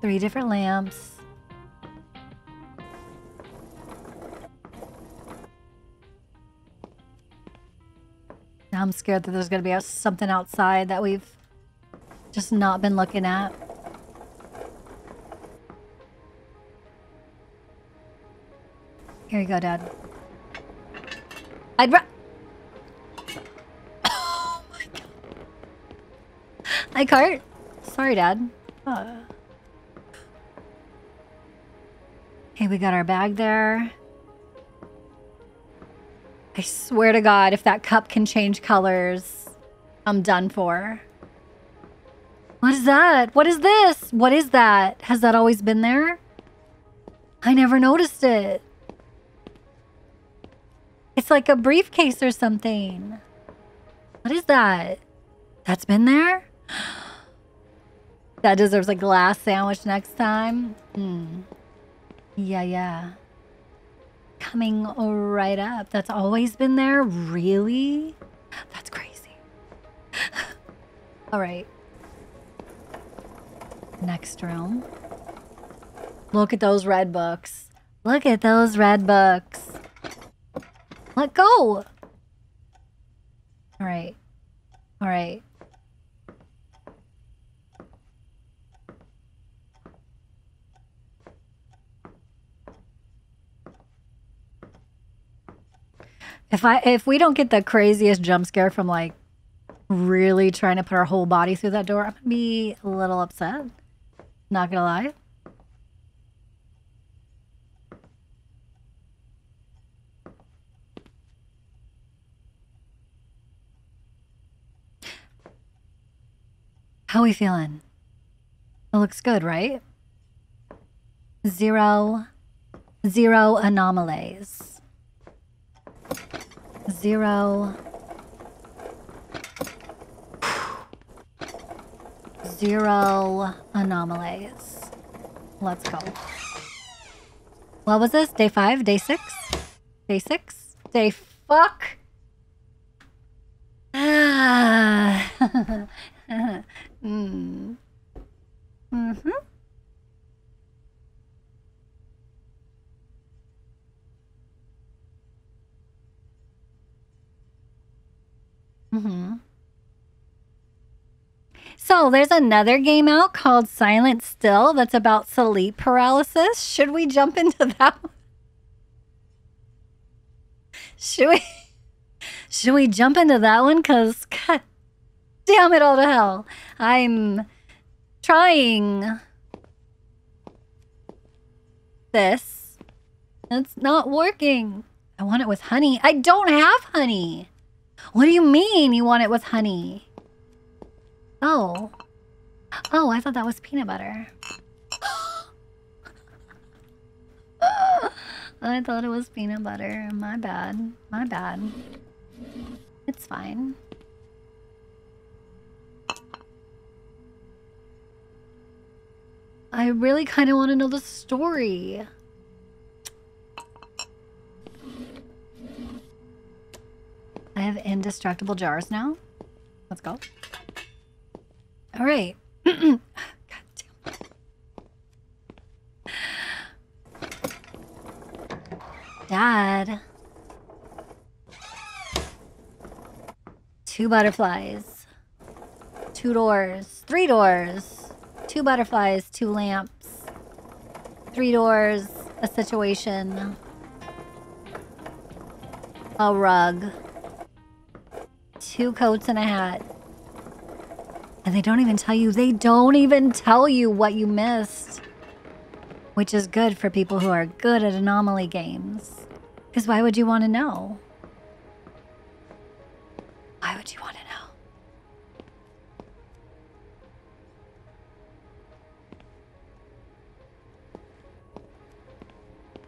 Three different lamps. Now I'm scared that there's going to be something outside that we've just not been looking at. Here you go, Dad. I'd ra- Oh my god. I cart? Sorry, Dad. Uh. Okay, we got our bag there. I swear to God, if that cup can change colors, I'm done for. What is that? What is this? What is that? Has that always been there? I never noticed it. It's like a briefcase or something. What is that? That's been there? That deserves a glass sandwich next time. Mm. Yeah, yeah. Coming right up. That's always been there? Really? That's crazy. All right. Next room. Look at those red books. Look at those red books. Let go. All right. All right. If I if we don't get the craziest jump scare from like really trying to put our whole body through that door, I'm gonna be a little upset. Not gonna lie. How we feeling? It looks good, right? Zero, zero anomalies. Zero. Zero anomalies. Let's go. What was this? Day five? Day six? Day six? Day fuck? Ah. Mm. Mm-hmm. Mm-hmm. So there's another game out called Silent Still that's about sleep paralysis. Should we jump into that one? Should we should we jump into that one? Cause god damn it all to hell. I'm trying this. It's not working. I want it with honey. I don't have honey. What do you mean you want it with honey? Oh. Oh, I thought that was peanut butter. I thought it was peanut butter. My bad. My bad. It's fine. I really kind of want to know the story. I have indestructible jars now. Let's go. All right. God damn. Dad. Two butterflies. Two doors. Three doors. Two butterflies, two lamps, three doors, a situation, a rug, two coats and a hat. And they don't even tell you, they don't even tell you what you missed. Which is good for people who are good at anomaly games. Because why would you want to know? Why would you want to know?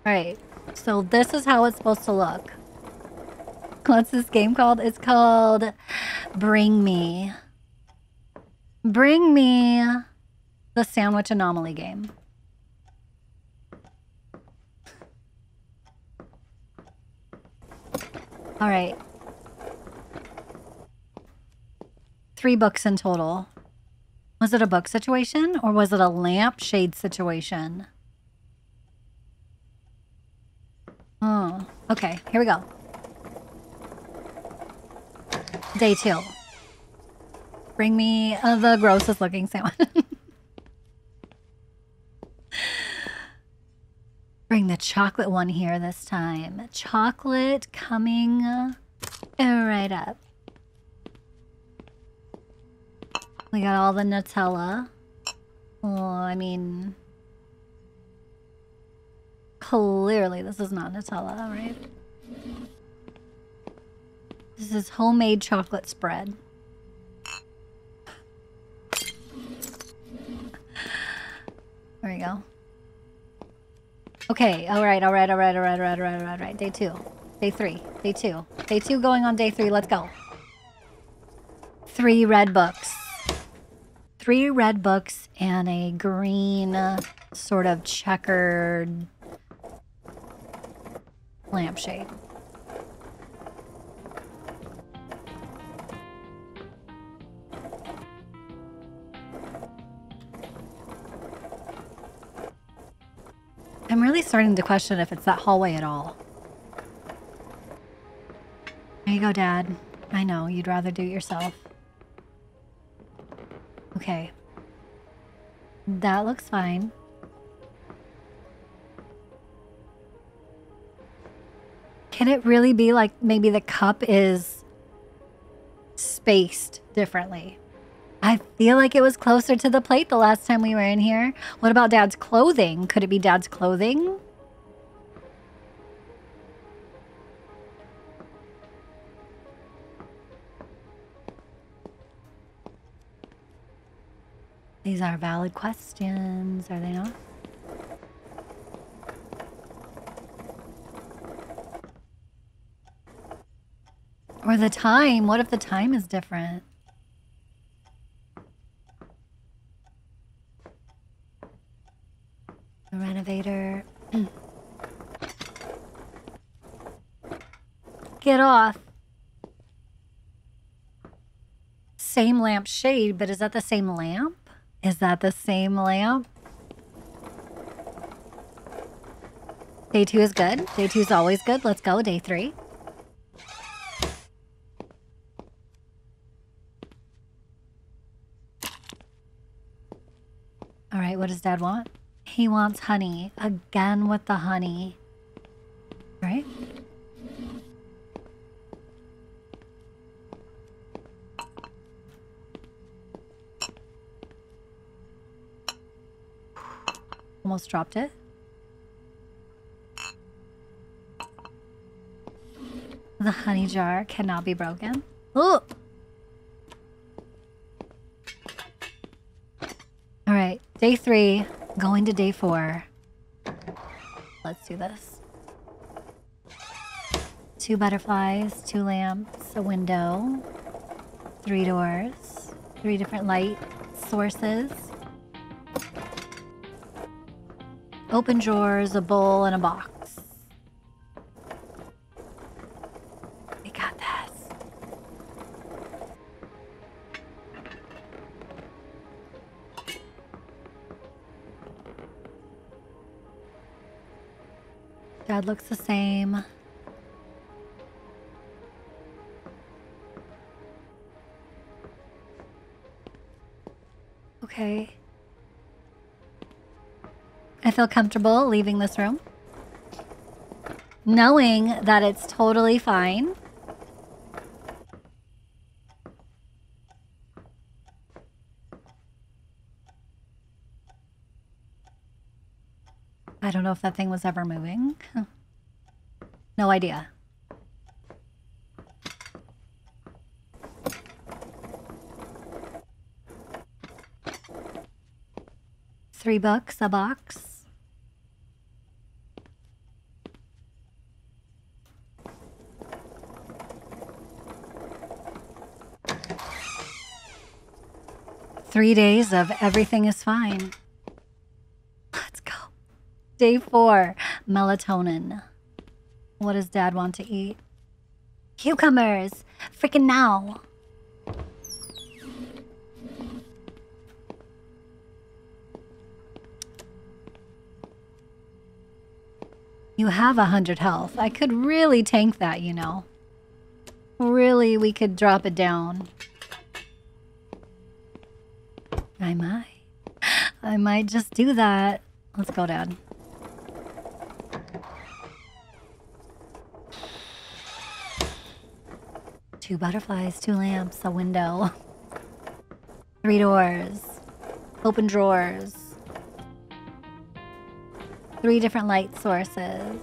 Alright, so this is how it's supposed to look. What's this game called? It's called Bring Me. Bring Me the Sandwich Anomaly Game. Alright. Three books in total. Was it a book situation or was it a lampshade situation? Oh, okay, here we go. Day two. Bring me uh, the grossest looking salmon. Bring the chocolate one here this time. Chocolate coming right up. We got all the Nutella. Oh, I mean... Clearly this is not Nutella, right? This is homemade chocolate spread. There we go. Okay, alright, alright, alright, alright, alright, alright, alright, alright. Day two. Day three. Day two. Day two going on day three. Let's go. Three red books. Three red books and a green sort of checkered lampshade. I'm really starting to question if it's that hallway at all. There you go, Dad. I know, you'd rather do it yourself. Okay. That looks fine. Can it really be like maybe the cup is spaced differently? I feel like it was closer to the plate the last time we were in here. What about Dad's clothing? Could it be Dad's clothing? These are valid questions, are they not? Or the time. What if the time is different? The renovator. Get off. Same lamp shade, but is that the same lamp? Is that the same lamp? Day two is good. Day two is always good. Let's go. Day three. All right. What does Dad want? He wants honey. Again with the honey. All right. Almost dropped it. The honey jar cannot be broken. Ooh! All right. Day three. Going to day four. Let's do this. Two butterflies, two lamps, a window, three doors, three different light sources, open drawers, a bowl, and a box. We got this. Dad looks the same. Okay. I feel comfortable leaving this room, knowing that it's totally fine. I don't know if that thing was ever moving. No idea. Three books, a box. Three days of everything is fine. Let's go. Day four, melatonin. What does Dad want to eat? Cucumbers, freaking now. You have a hundred health. I could really tank that, you know. Really, we could drop it down. I might. I might just do that. Let's go, Dad. Two butterflies, two lamps, a window. Three doors. Open drawers. Three different light sources.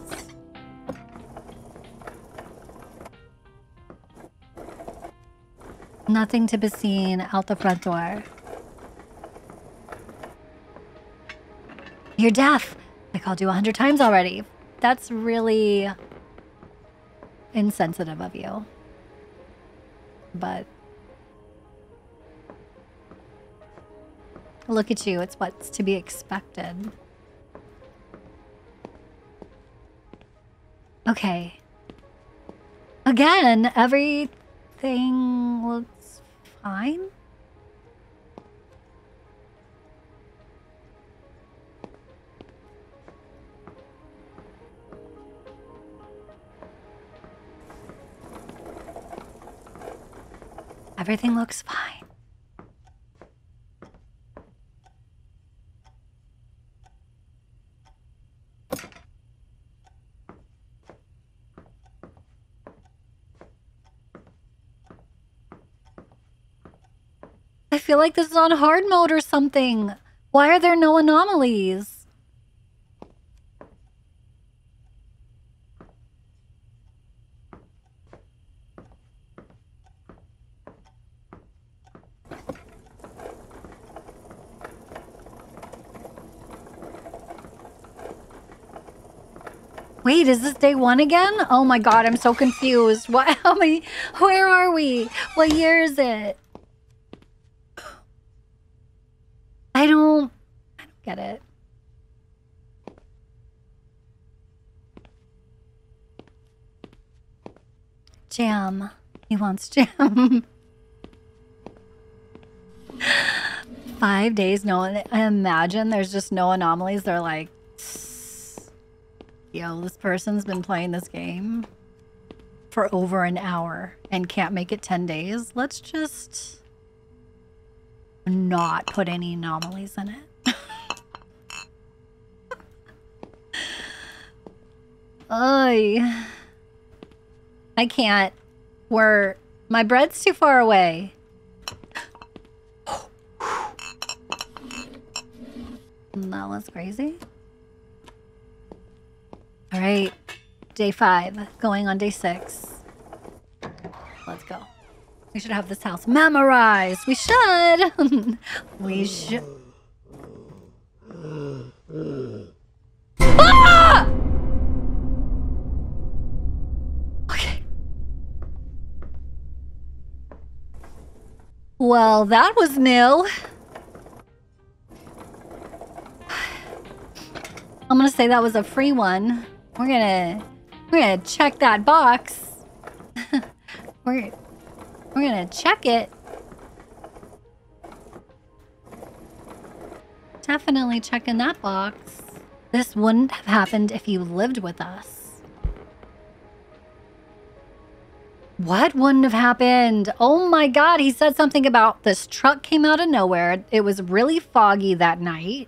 Nothing to be seen out the front door. You're deaf. I called you a hundred times already. That's really insensitive of you. But look at you. It's what's to be expected. Okay. Again, everything looks fine. Everything looks fine. I feel like this is on hard mode or something. Why are there no anomalies? Wait, is this day one again? Oh my God, I'm so confused. What? How many? Where are we? What year is it? I don't, I don't get it. Jam. He wants jam. Five days, no, I imagine there's just no anomalies. They're like, yo, this person's been playing this game for over an hour and can't make it ten days. Let's just not put any anomalies in it. Oy. I can't. We're... My bread's too far away. That was crazy. Alright. Day five. Going on day six. Let's go. We should have this house memorized. We should. we should. Ah! Okay. Well, that was nil. I'm gonna say that was a free one. We're gonna, we're gonna check that box. we're. We're gonna check it. Definitely checking that box. This wouldn't have happened if you lived with us. What wouldn't have happened? Oh my God, he said something about this truck came out of nowhere. It was really foggy that night.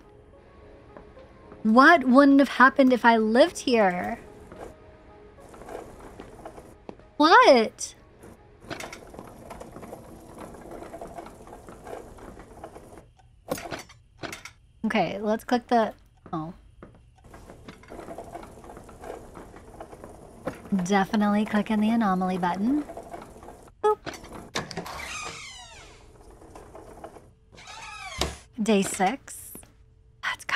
What wouldn't have happened if I lived here? What? Okay, let's click the... Oh. Definitely clicking the anomaly button. Boop. Day six. Let's go.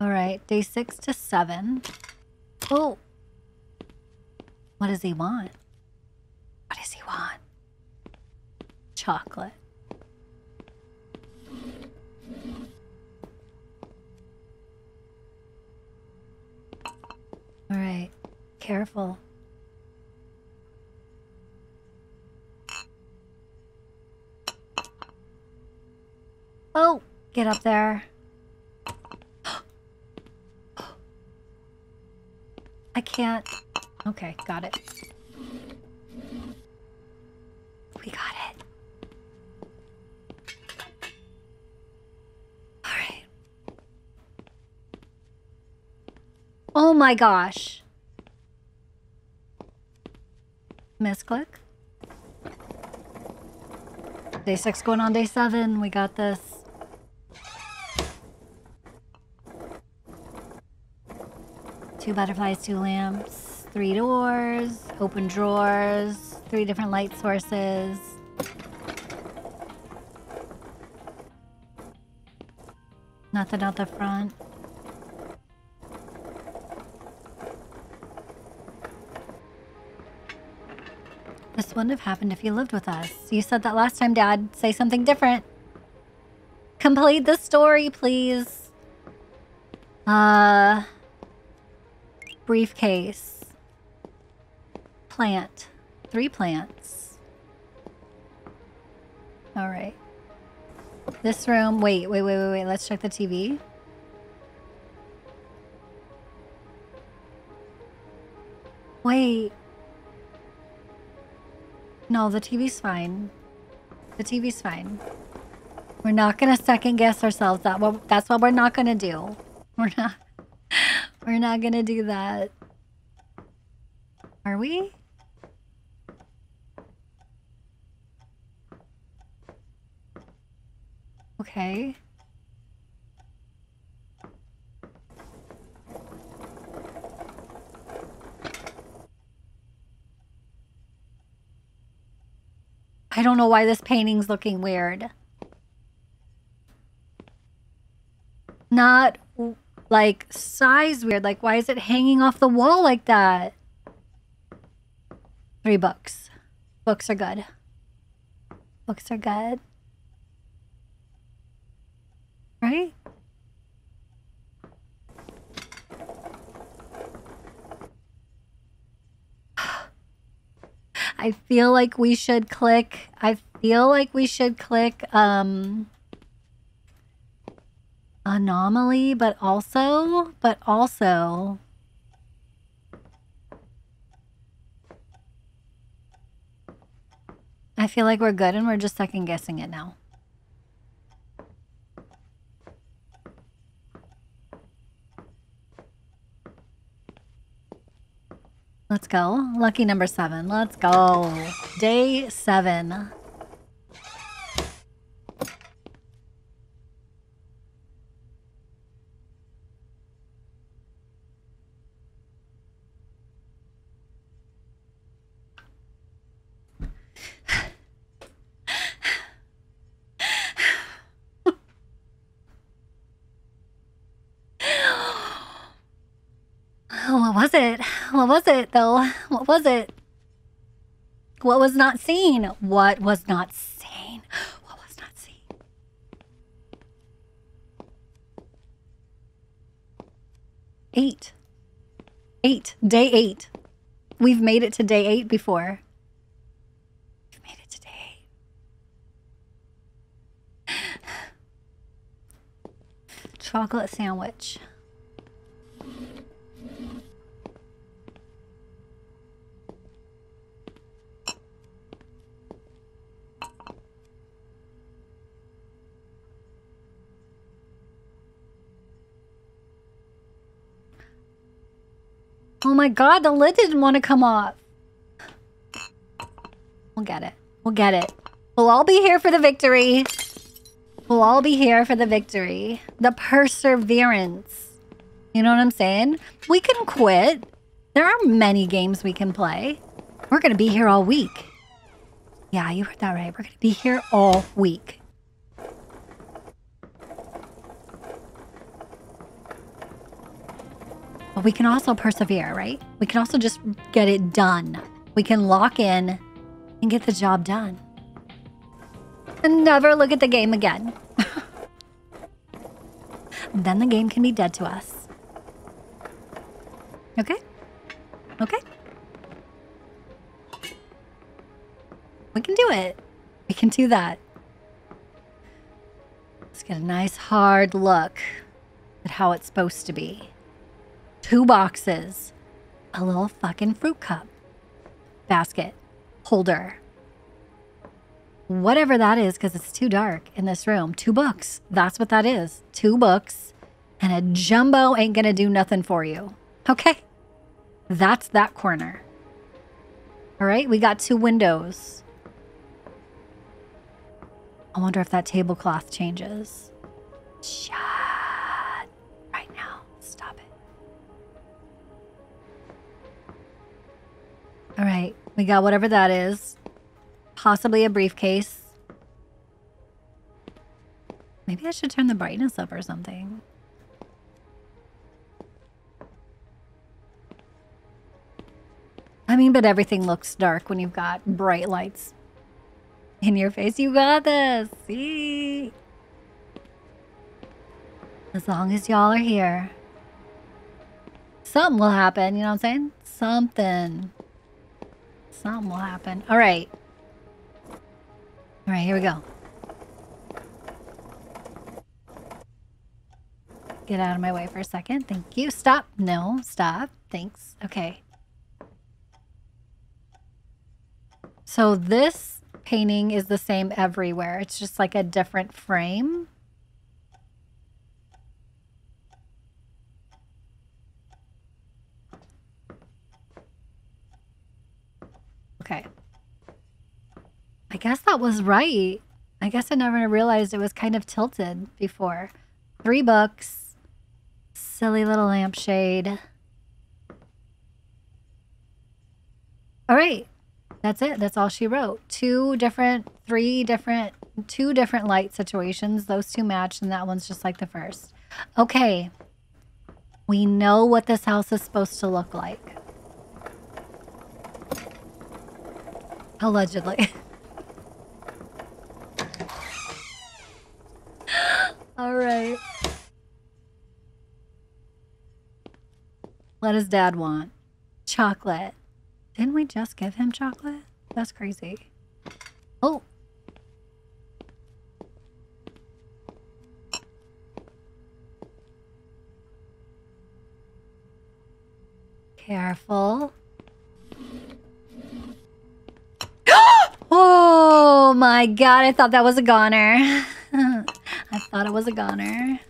All right, day six to seven. Oh. What does he want? What does he want? Chocolate. All right, careful. Oh, get up there. I can't. Okay, got it. Oh my gosh. Misclick. Day six going on day seven. We got this. Two butterflies, two lamps, three doors, open drawers, three different light sources. Nothing out the front. This wouldn't have happened if you lived with us. You said that last time, Dad. Say something different. Complete the story, please. Uh... Briefcase. Plant. Three plants. Alright. This room... Wait, wait, wait, wait, wait. Let's check the T V. Wait... No, the T V's fine. The T V's fine. We're not gonna second guess ourselves. That what, that's what we're not gonna do. We're not. We're not gonna do that. Are we? Okay. I don't know why this painting's looking weird. Not, like, size weird. Like, why is it hanging off the wall like that? Three books. Books are good. Books are good. Right? I feel like we should click. I feel like we should click um, anomaly, but also, but also. I feel like we're good and we're just second guessing it now. Let's go. Lucky number seven. Let's go. Day seven. What was it, though? What was it? What was not seen? What was not seen? What was not seen? Eight. Eight. Day eight. We've made it to day eight before. We've made it to day eight. Chocolate sandwich. Oh my god, the lid didn't want to come off. We'll get it. We'll get it. We'll all be here for the victory. We'll all be here for the victory. The perseverance. You know what I'm saying? We can quit. There are many games we can play. We're going to be here all week. Yeah, you heard that right. We're going to be here all week. But we can also persevere, right? We can also just get it done. We can lock in and get the job done. And never look at the game again. Then the game can be dead to us. Okay? Okay? We can do it. We can do that. Let's get a nice hard look at how it's supposed to be. Two boxes, a little fucking fruit cup, basket, holder, whatever that is, because it's too dark in this room. Two books, that's what that is. Two books, and a jumbo ain't gonna do nothing for you. Okay. That's that corner. All right, we got two windows. I wonder if that tablecloth changes. Shut right now. Stop it. All right, we got whatever that is. Possibly a briefcase. Maybe I should turn the brightness up or something. I mean, but everything looks dark when you've got bright lights in your face. You got this. See? As long as y'all are here, something will happen. You know what I'm saying? Something. Something will happen. All right. All right, here we go. Get out of my way for a second. Thank you. Stop. No, stop. Thanks. Okay. So this painting is the same everywhere. It's just like a different frame. Okay. I guess that was right. I guess I never realized it was kind of tilted before. Three books. Silly little lampshade. All right. That's it. That's all she wrote. Two different, three different, two different light situations. Those two match, and that one's just like the first. Okay. We know what this house is supposed to look like. Allegedly. All right. What does Dad want? Chocolate. Didn't we just give him chocolate? That's crazy. Oh. Careful. Oh my God, I thought that was a goner. I thought it was a goner.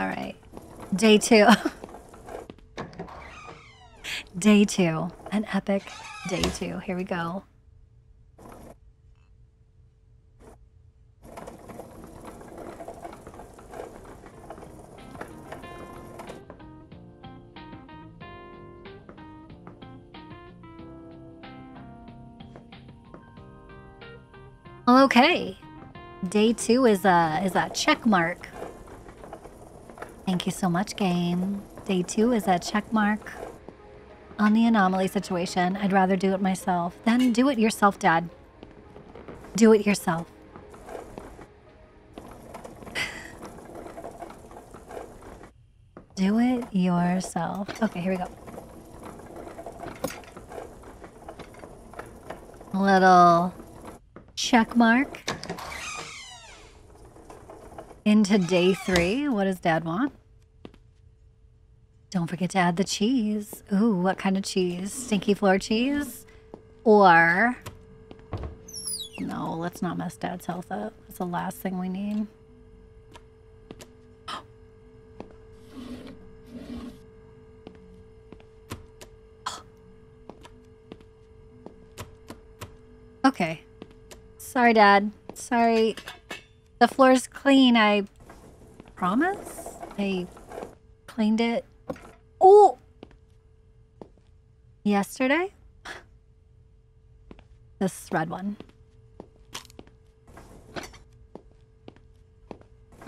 All right, day two. Day two, an epic day two. Here we go. Well, okay. Day two is a is a check mark. Thank you so much, game. Day two is a check mark on the anomaly situation. I'd rather do it myself. Then do it yourself, Dad. Do it yourself. Do it yourself. Okay, here we go. A little check mark. Into day three. What does Dad want? Don't forget to add the cheese. Ooh, what kind of cheese? Stinky floor cheese? Or... No, let's not mess Dad's health up. That's the last thing we need. Okay. Sorry, Dad. Sorry. The floor's clean, I promise. I cleaned it. Oh! Yesterday? This red one.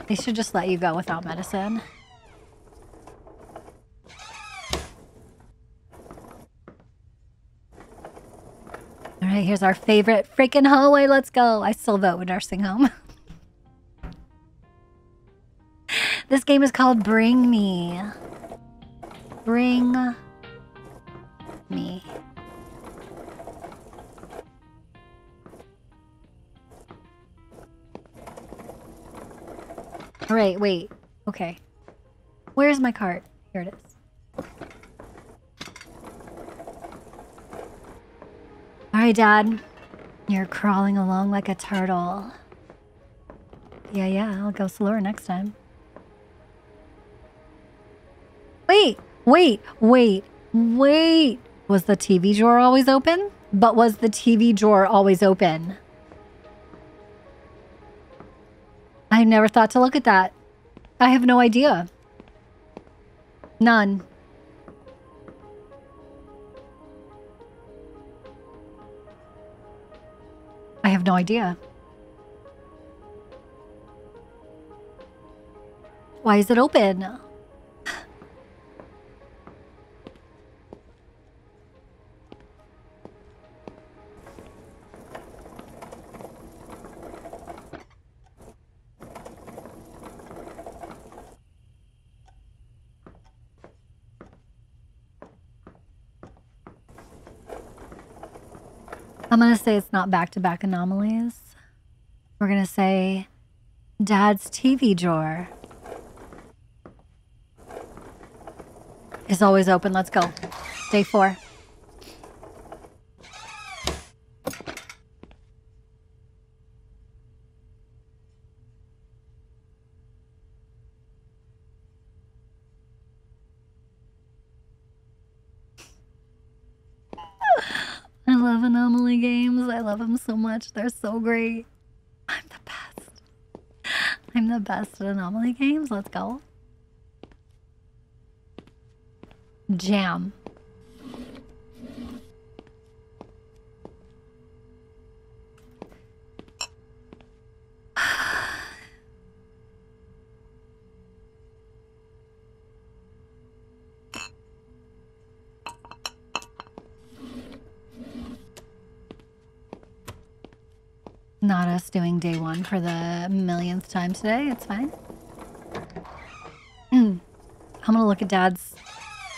They should just let you go without medicine. All right, here's our favorite freaking hallway. Let's go. I still vote with nursing home. This game is called Bring Me. Bring Me. All right, wait. Okay. Where's my cart? Here it is. All right, Dad. You're crawling along like a turtle. Yeah, yeah, I'll go slower next time. Wait, wait, wait, wait. Was the T V drawer always open? But was the T V drawer always open? I never thought to look at that. I have no idea. None. I have no idea. Why is it open? I'm going to say it's not back-to-back anomalies. We're going to say Dad's T V drawer is always open. Let's go. Day four. So much. They're so great. I'm the best. I'm the best at anomaly games. Let's go. Jam. Not us doing day one for the millionth time today. It's fine. I'm gonna look at Dad's.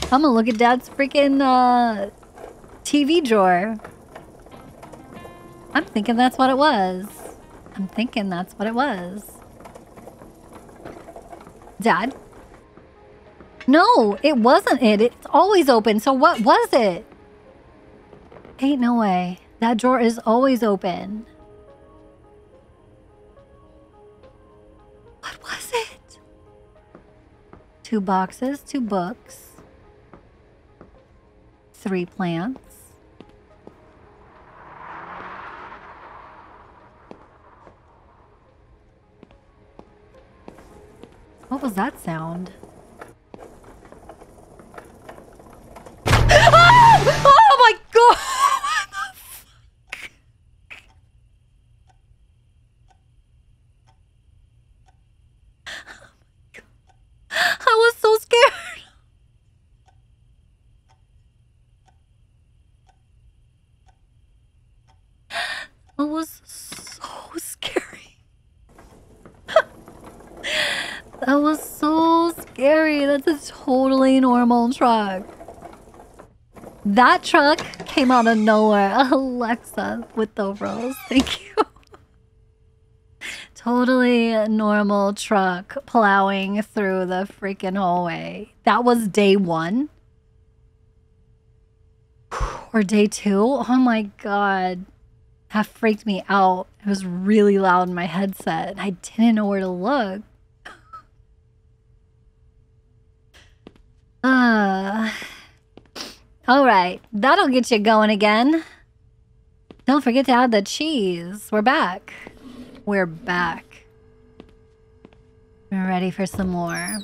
I'm gonna look at Dad's freaking uh, T V drawer. I'm thinking that's what it was. I'm thinking that's what it was. Dad? No, it wasn't it. It's always open. So what was it? Ain't no way. That drawer is always open. Two boxes, two books, three plants. What was that sound? Oh! Oh my God! Totally normal truck. That truck came out of nowhere. Alexa with the rose. Thank you. Totally normal truck plowing through the freaking hallway. That was day one? Or day two? Oh my God. That freaked me out. It was really loud in my headset. I didn't know where to look. Uh, all right, that'll get you going again. Don't forget to add the cheese. We're back. We're back. We're ready for some more.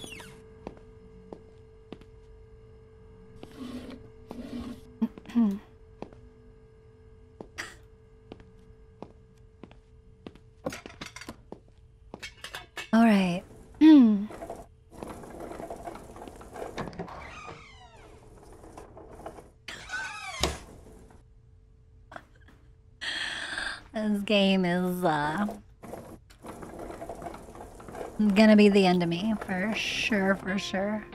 All right. Hmm. This game is uh, gonna be the end of me for sure, for sure.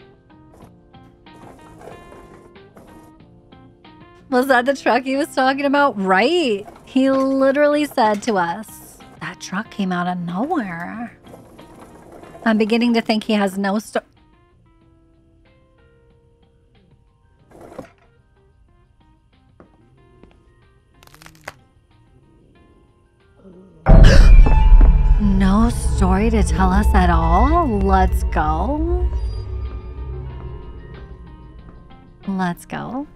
Was that the truck he was talking about? Right. He literally said to us, that truck came out of nowhere. I'm beginning to think he has no sto- no story to tell us at all? Let's go. Let's go.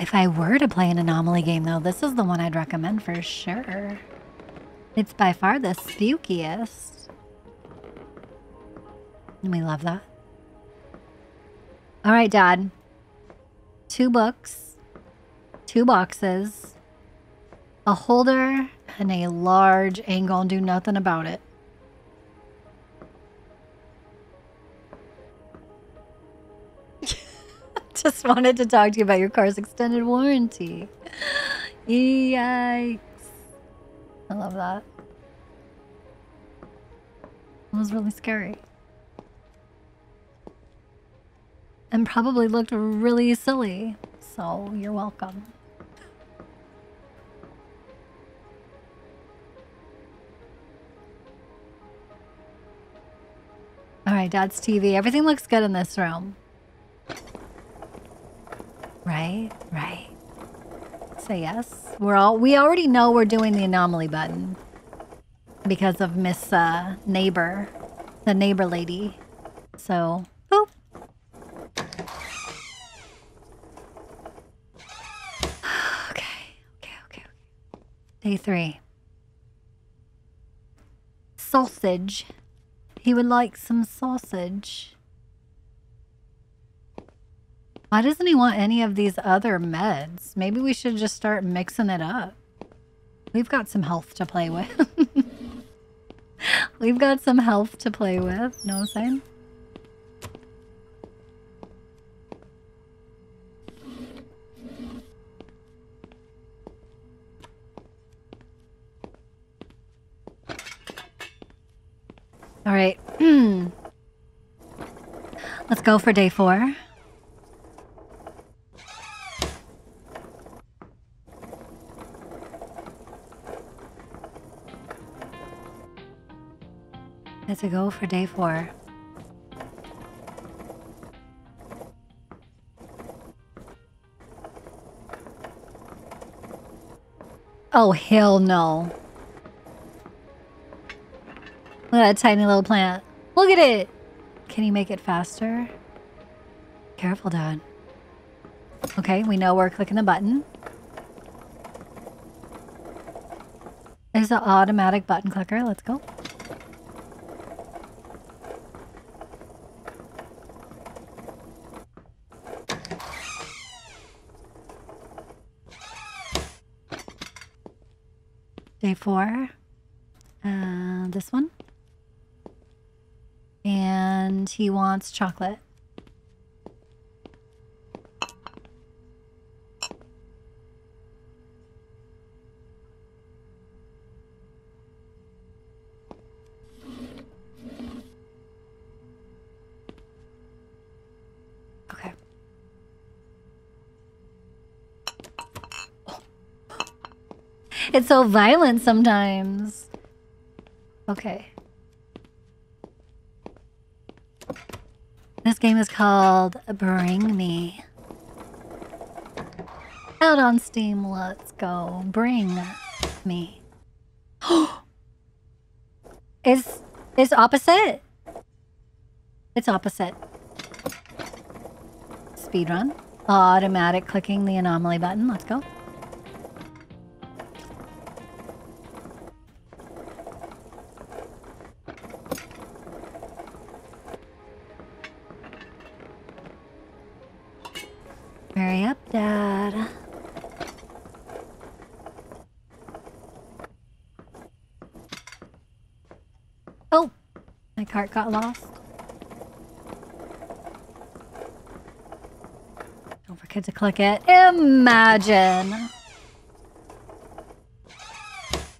If I were to play an anomaly game though, this is the one I'd recommend for sure. It's by far the spookiest. We love that. All right, Dad. Two books, two boxes, a holder, and a large ain't gonna do nothing about it. Just wanted to talk to you about your car's extended warranty. Yikes. I love that. It was really scary. And probably looked really silly. So you're welcome. Alright, Dad's T V. Everything looks good in this room. Right, right. Say yes. We're all we already know we're doing the anomaly button. Because of Miss uh, Neighbor. The neighbor lady. So boop. Day three. Sausage. He would like some sausage. Why doesn't he want any of these other meds? Maybe we should just start mixing it up. We've got some health to play with. We've got some health to play with. Know what I'm saying? All right, let's go for day four. Let's go for day four. Oh, hell no. Look at that tiny little plant. Look at it! Can you make it faster? Careful, Dad. Okay, we know we're clicking the button. There's an automatic button clicker. Let's go. Day four. Uh, this one. And he wants chocolate. Okay. Oh. It's so violent sometimes. Okay. This game is called Bring Me. Out on Steam, let's go. Bring Me. It's, it's opposite. It's opposite. Speedrun. Automatic clicking the anomaly button. Let's go. Hurry up, Dad. Oh, my cart got lost. Don't forget to click it. Imagine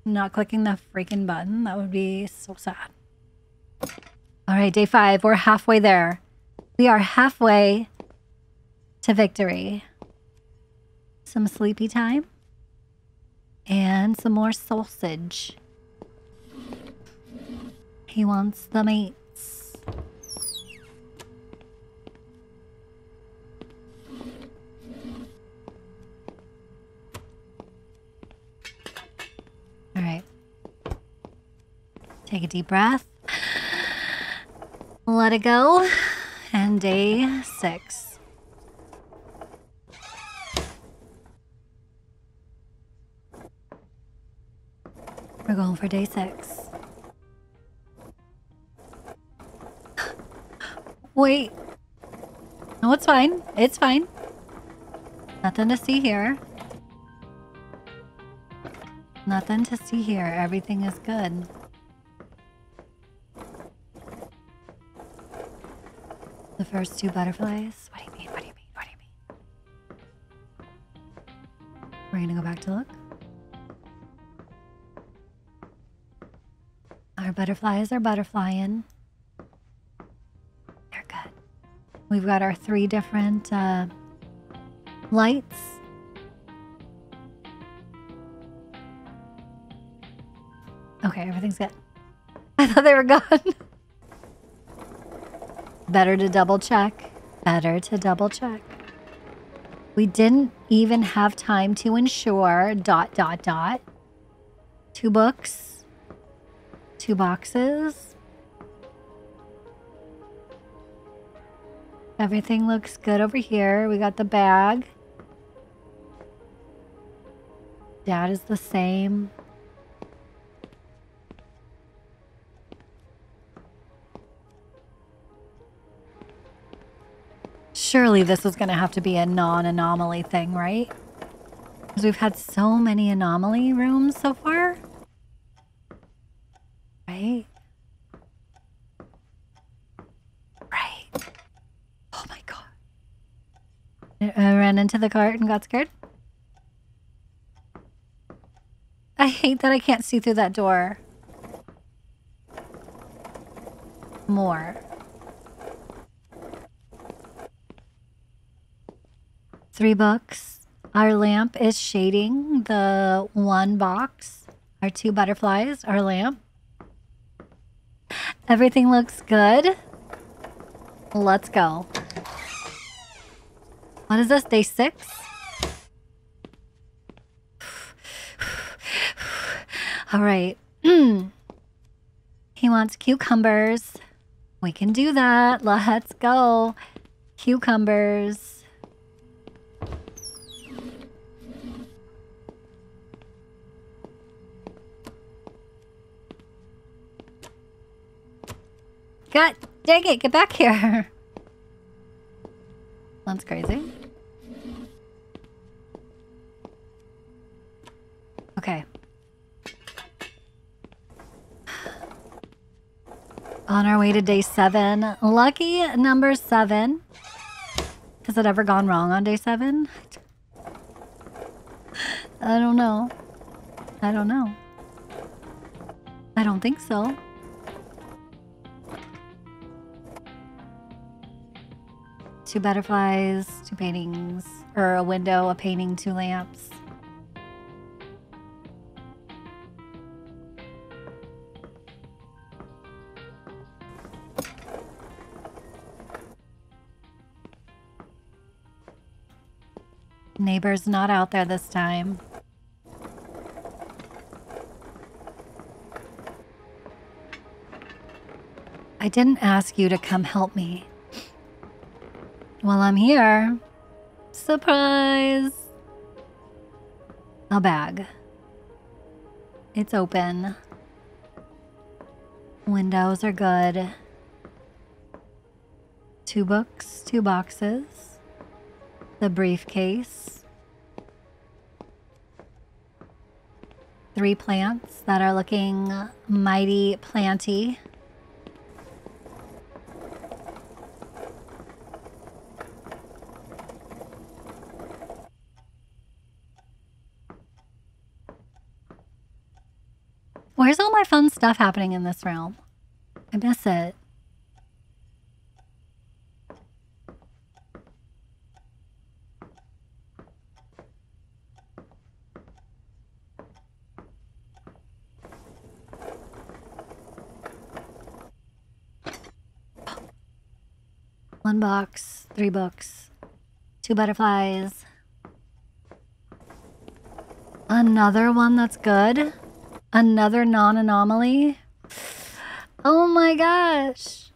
not clicking the freaking button. That would be so sad. All right, day five. We're halfway there. We are halfway to victory. Some sleepy time. And some more sausage. He wants the meats. All right. Take a deep breath. Let it go. And day six. We're going for day six. Wait. No, it's fine. It's fine. Nothing to see here. Nothing to see here. Everything is good. The first two butterflies. What do you mean? What do you mean? What do you mean? We're gonna go back to look. Our butterflies are butterflying. They're good. We've got our three different uh, lights. Okay, everything's good. I thought they were gone. Better to double check. Better to double check. We didn't even have time to ensure dot dot dot. Two books. Two boxes. Everything looks good over here. We got the bag. Dad is the same. Surely this was going to have to be a non-anomaly thing, right? Because we've had so many anomaly rooms so far. Right? Right. Oh my god. I ran into the cart and got scared. I hate that I can't see through that door. More. Three books. Our lamp is shading the one box. Our two butterflies, our lamp. Everything looks good. Let's go. What is this? Day six? All right. He wants cucumbers. We can do that. Let's go. Cucumbers. God dang it, get back here. That's crazy. Okay. On our way to day seven. Lucky number seven. Has it ever gone wrong on day seven? I don't know. I don't know. I don't think so. Two butterflies, two paintings, or a window, a painting, two lamps. Neighbor's not out there this time. I didn't ask you to come help me. Well, I'm here. Surprise! A bag. It's open. Windows are good. Two books, two boxes. The briefcase. Three plants that are looking mighty planty. Where's all my fun stuff happening in this realm? I miss it. One box, three books, two butterflies. Another one that's good. Another non-anomaly. Oh my gosh.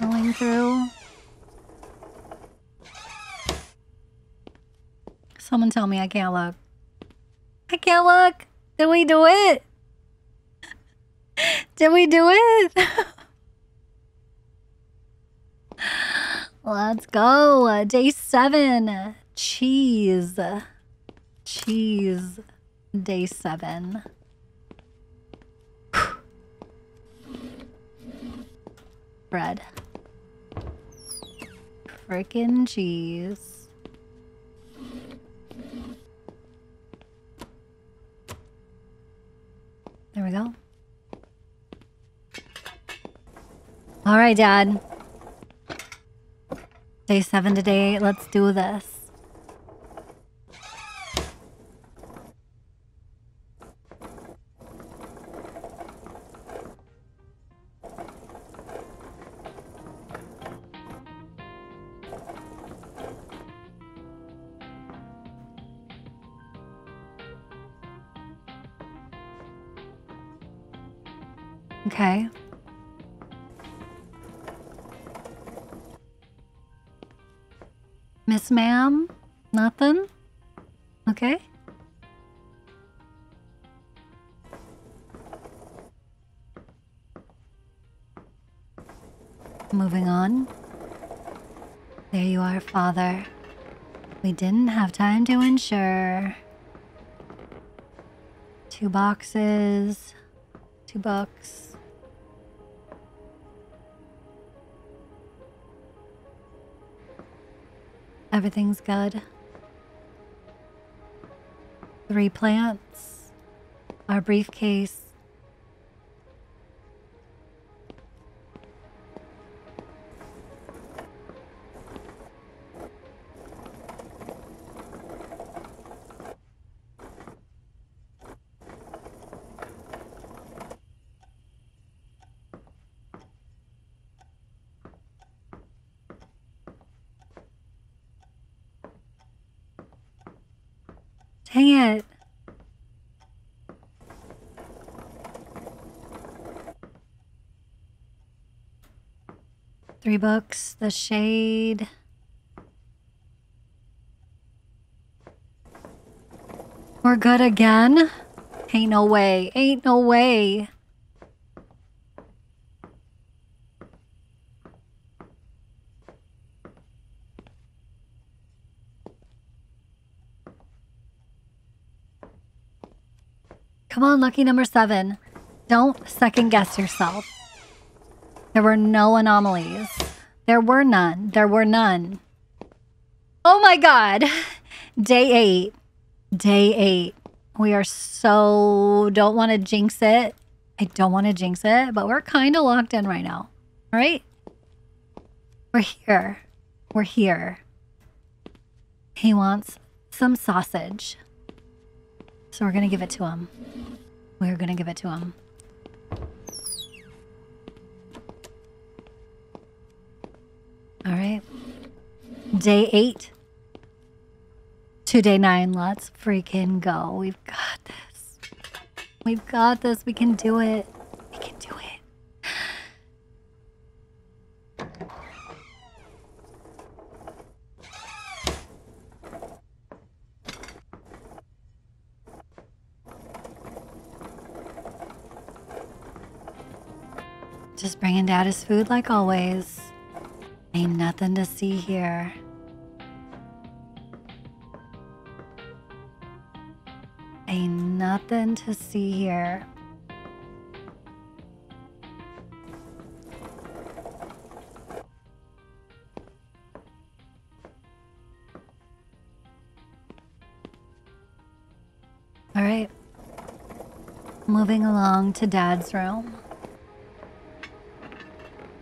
Going through. Someone tell me I can't look. I can't look. Did we do it? Did we do it? Let's go. Day seven. Cheese. Cheese. Day seven. Bread. Frickin' cheese. There we go. All right, Dad. Day seven to day eight. Let's do this. Okay. Miss Ma'am? Nothing? Okay. Moving on. There you are, Father. We didn't have time to insure. Two boxes. Two bucks. Everything's good. Three plants. Our briefcase. Dang it. Three books, the shade. We're good again? Ain't no way. Ain't no way. Come on, lucky number seven. Don't second guess yourself. There were no anomalies. There were none. There were none. Oh my God. Day eight. Day eight. We are so... Don't want to jinx it. I don't want to jinx it, but we're kind of locked in right now. All right? We're here. We're here. He wants some sausage. So we're gonna give it to him. We're gonna give it to him. All right. Day eight to day nine. Let's freaking go. We've got this. We've got this. We can do it. We can do it. Just bringing Dad his food like always. Ain't nothing to see here. Ain't nothing to see here. All right. Moving along to Dad's room.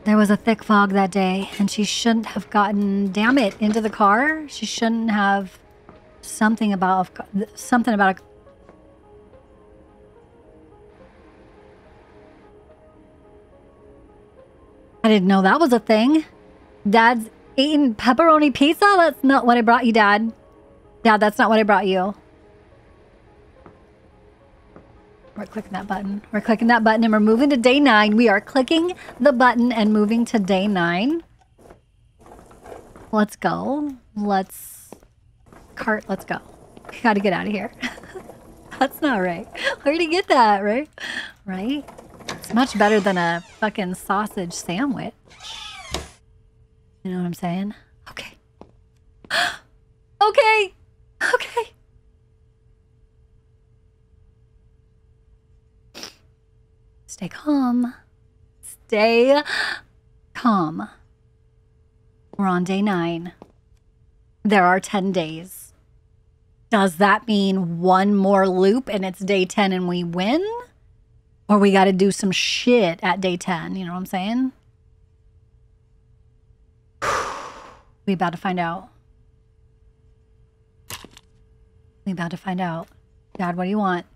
There was a thick fog that day, and she shouldn't have gotten, damn it, into the car. She shouldn't have something about, something about, a, I didn't know that was a thing. Dad's eating pepperoni pizza? That's not what I brought you, Dad. Yeah, that's not what I brought you. We're clicking that button. We're clicking that button and we're moving to day nine. We are clicking the button and moving to day nine. Let's go. Let's... Cart, let's go. We gotta get out of here. That's not right. Where'd you get that, right? Right? It's much better than a fucking sausage sandwich. You know what I'm saying? Okay. Okay! Okay! Stay calm. Stay calm. We're on day nine. There are ten days. Does that mean one more loop and it's day ten and we win? Or we got to do some shit at day ten, you know what I'm saying? We about to find out. We about to find out. God, what do you want?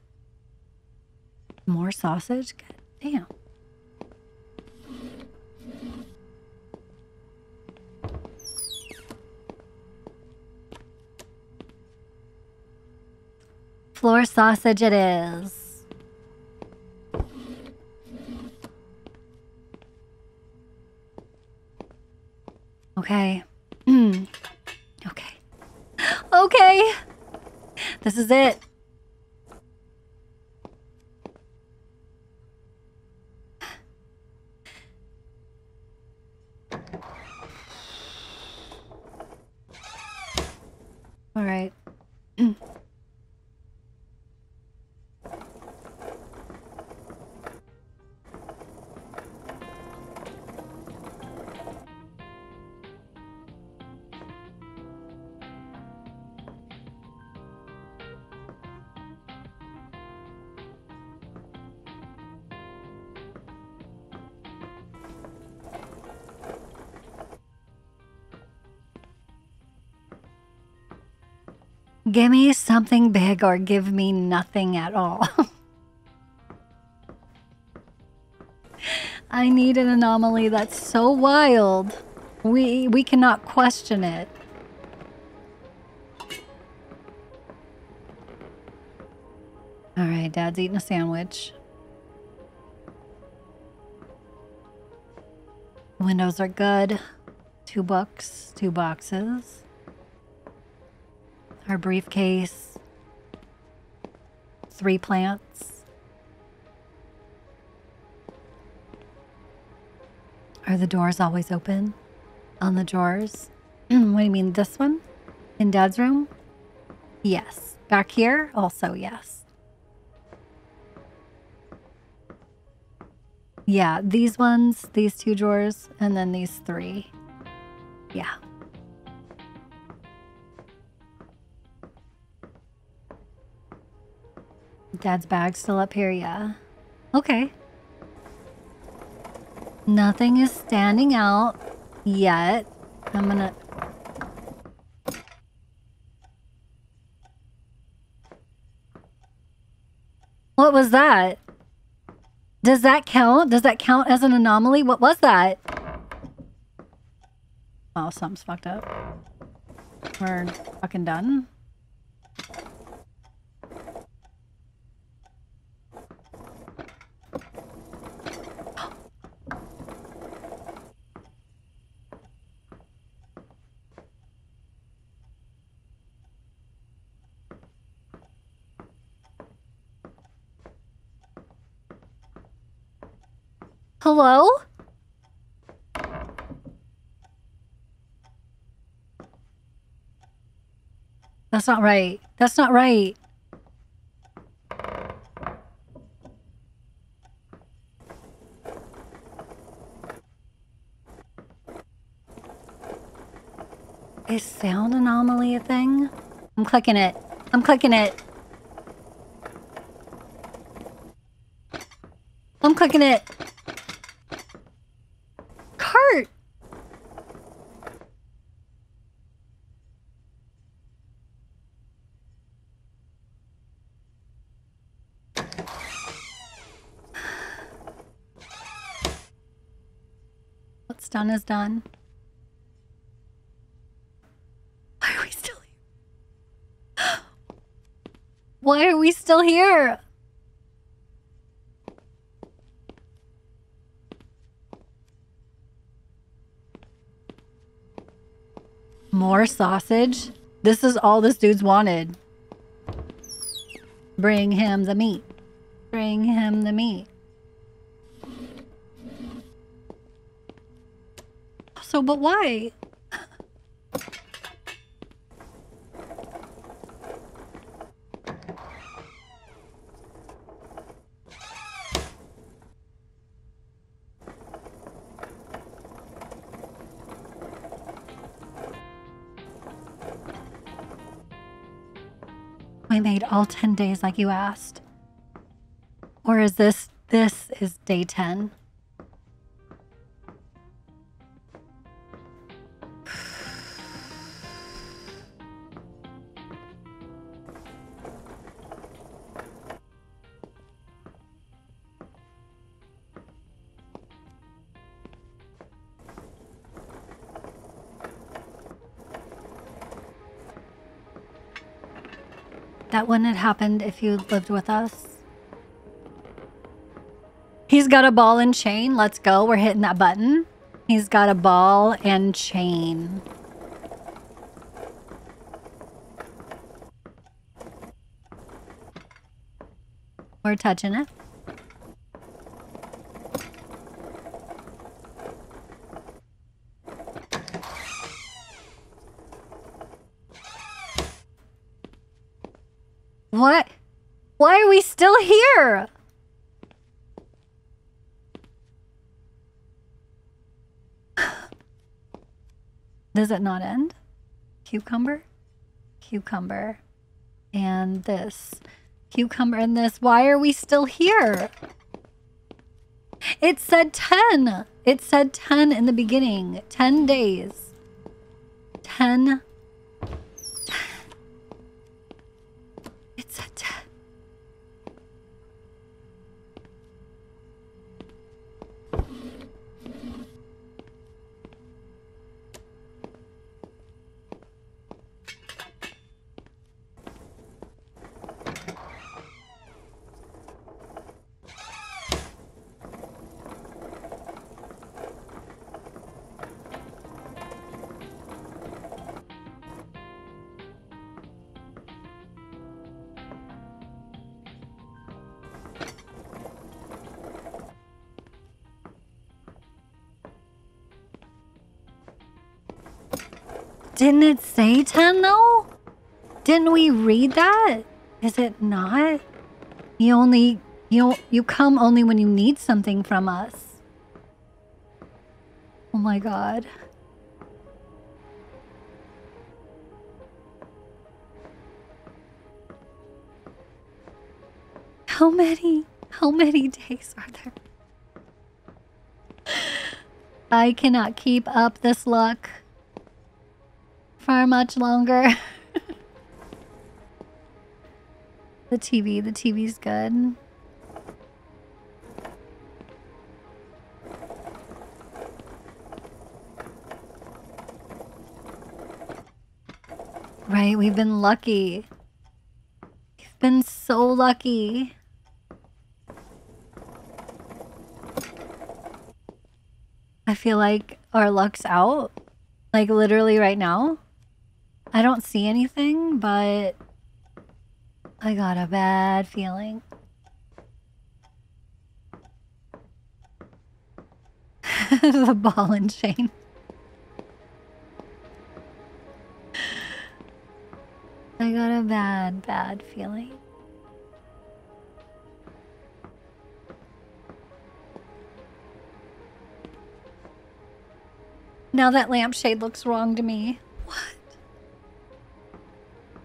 More sausage? God damn. Floor sausage it is. Okay. Okay. Okay. This is it. All right. Give me something big or give me nothing at all. I need an anomaly that's so wild. We we cannot question it. All right, Dad's eating a sandwich. Windows are good. Two books, two boxes. Our briefcase, three plants. Are the doors always open on the drawers? What do you mean, this one? In Dad's room? Yes. Back here? Also yes. Yeah, these ones, these two drawers, and then these three. Yeah. Dad's bag's still up here, yeah. Okay. Nothing is standing out yet. I'm gonna... What was that? Does that count? Does that count as an anomaly? What was that? Oh, something's fucked up. We're fucking done. Hello? That's not right. That's not right. Is sound anomaly a thing? I'm clicking it. I'm clicking it. I'm clicking it. Done is done. Why are we still here? Why are we still here? More sausage? This is all this dude's wanted. Bring him the meat. Bring him the meat. So, but why? We made all ten days like you asked. Or is this, this is day ten. That wouldn't have happened if you lived with us. He's got a ball and chain. Let's go. We're hitting that button. He's got a ball and chain. We're touching it. What? Why are we still here? Does it not end? Cucumber? Cucumber. And this. Cucumber and this. Why are we still here? It said ten. It said ten in the beginning. ten days. ten. It's a ten. Didn't it say ten though? Didn't we read that? Is it not? You only, you, you come only when you need something from us. Oh my God. How many, how many days are there? I cannot keep up this luck for much longer. The T V, the T V's good. Right, we've been lucky. We've been so lucky. I feel like our luck's out. Like literally right now. I don't see anything, but I got a bad feeling. The ball and chain. I got a bad, bad feeling. Now that lampshade looks wrong to me. What?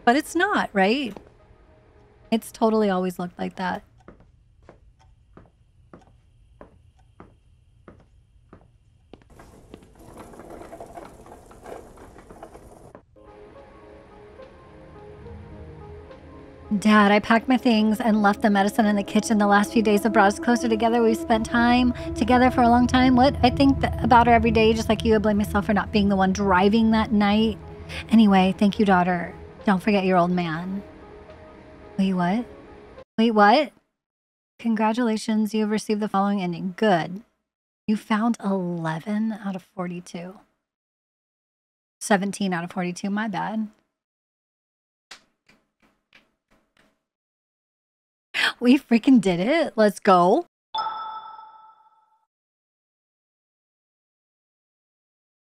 But it's not, right? It's totally always looked like that. Dad, I packed my things and left the medicine in the kitchen. The last few days have brought us closer together. We've spent time together for a long time. What I think about her every day, just like you. I blame myself for not being the one driving that night. Anyway, thank you, daughter. Don't forget your old man. Wait, what? Wait, what? Congratulations, you have received the following ending. Good. You found eleven out of forty-two. seventeen out of forty-two, my bad. We freaking did it. Let's go.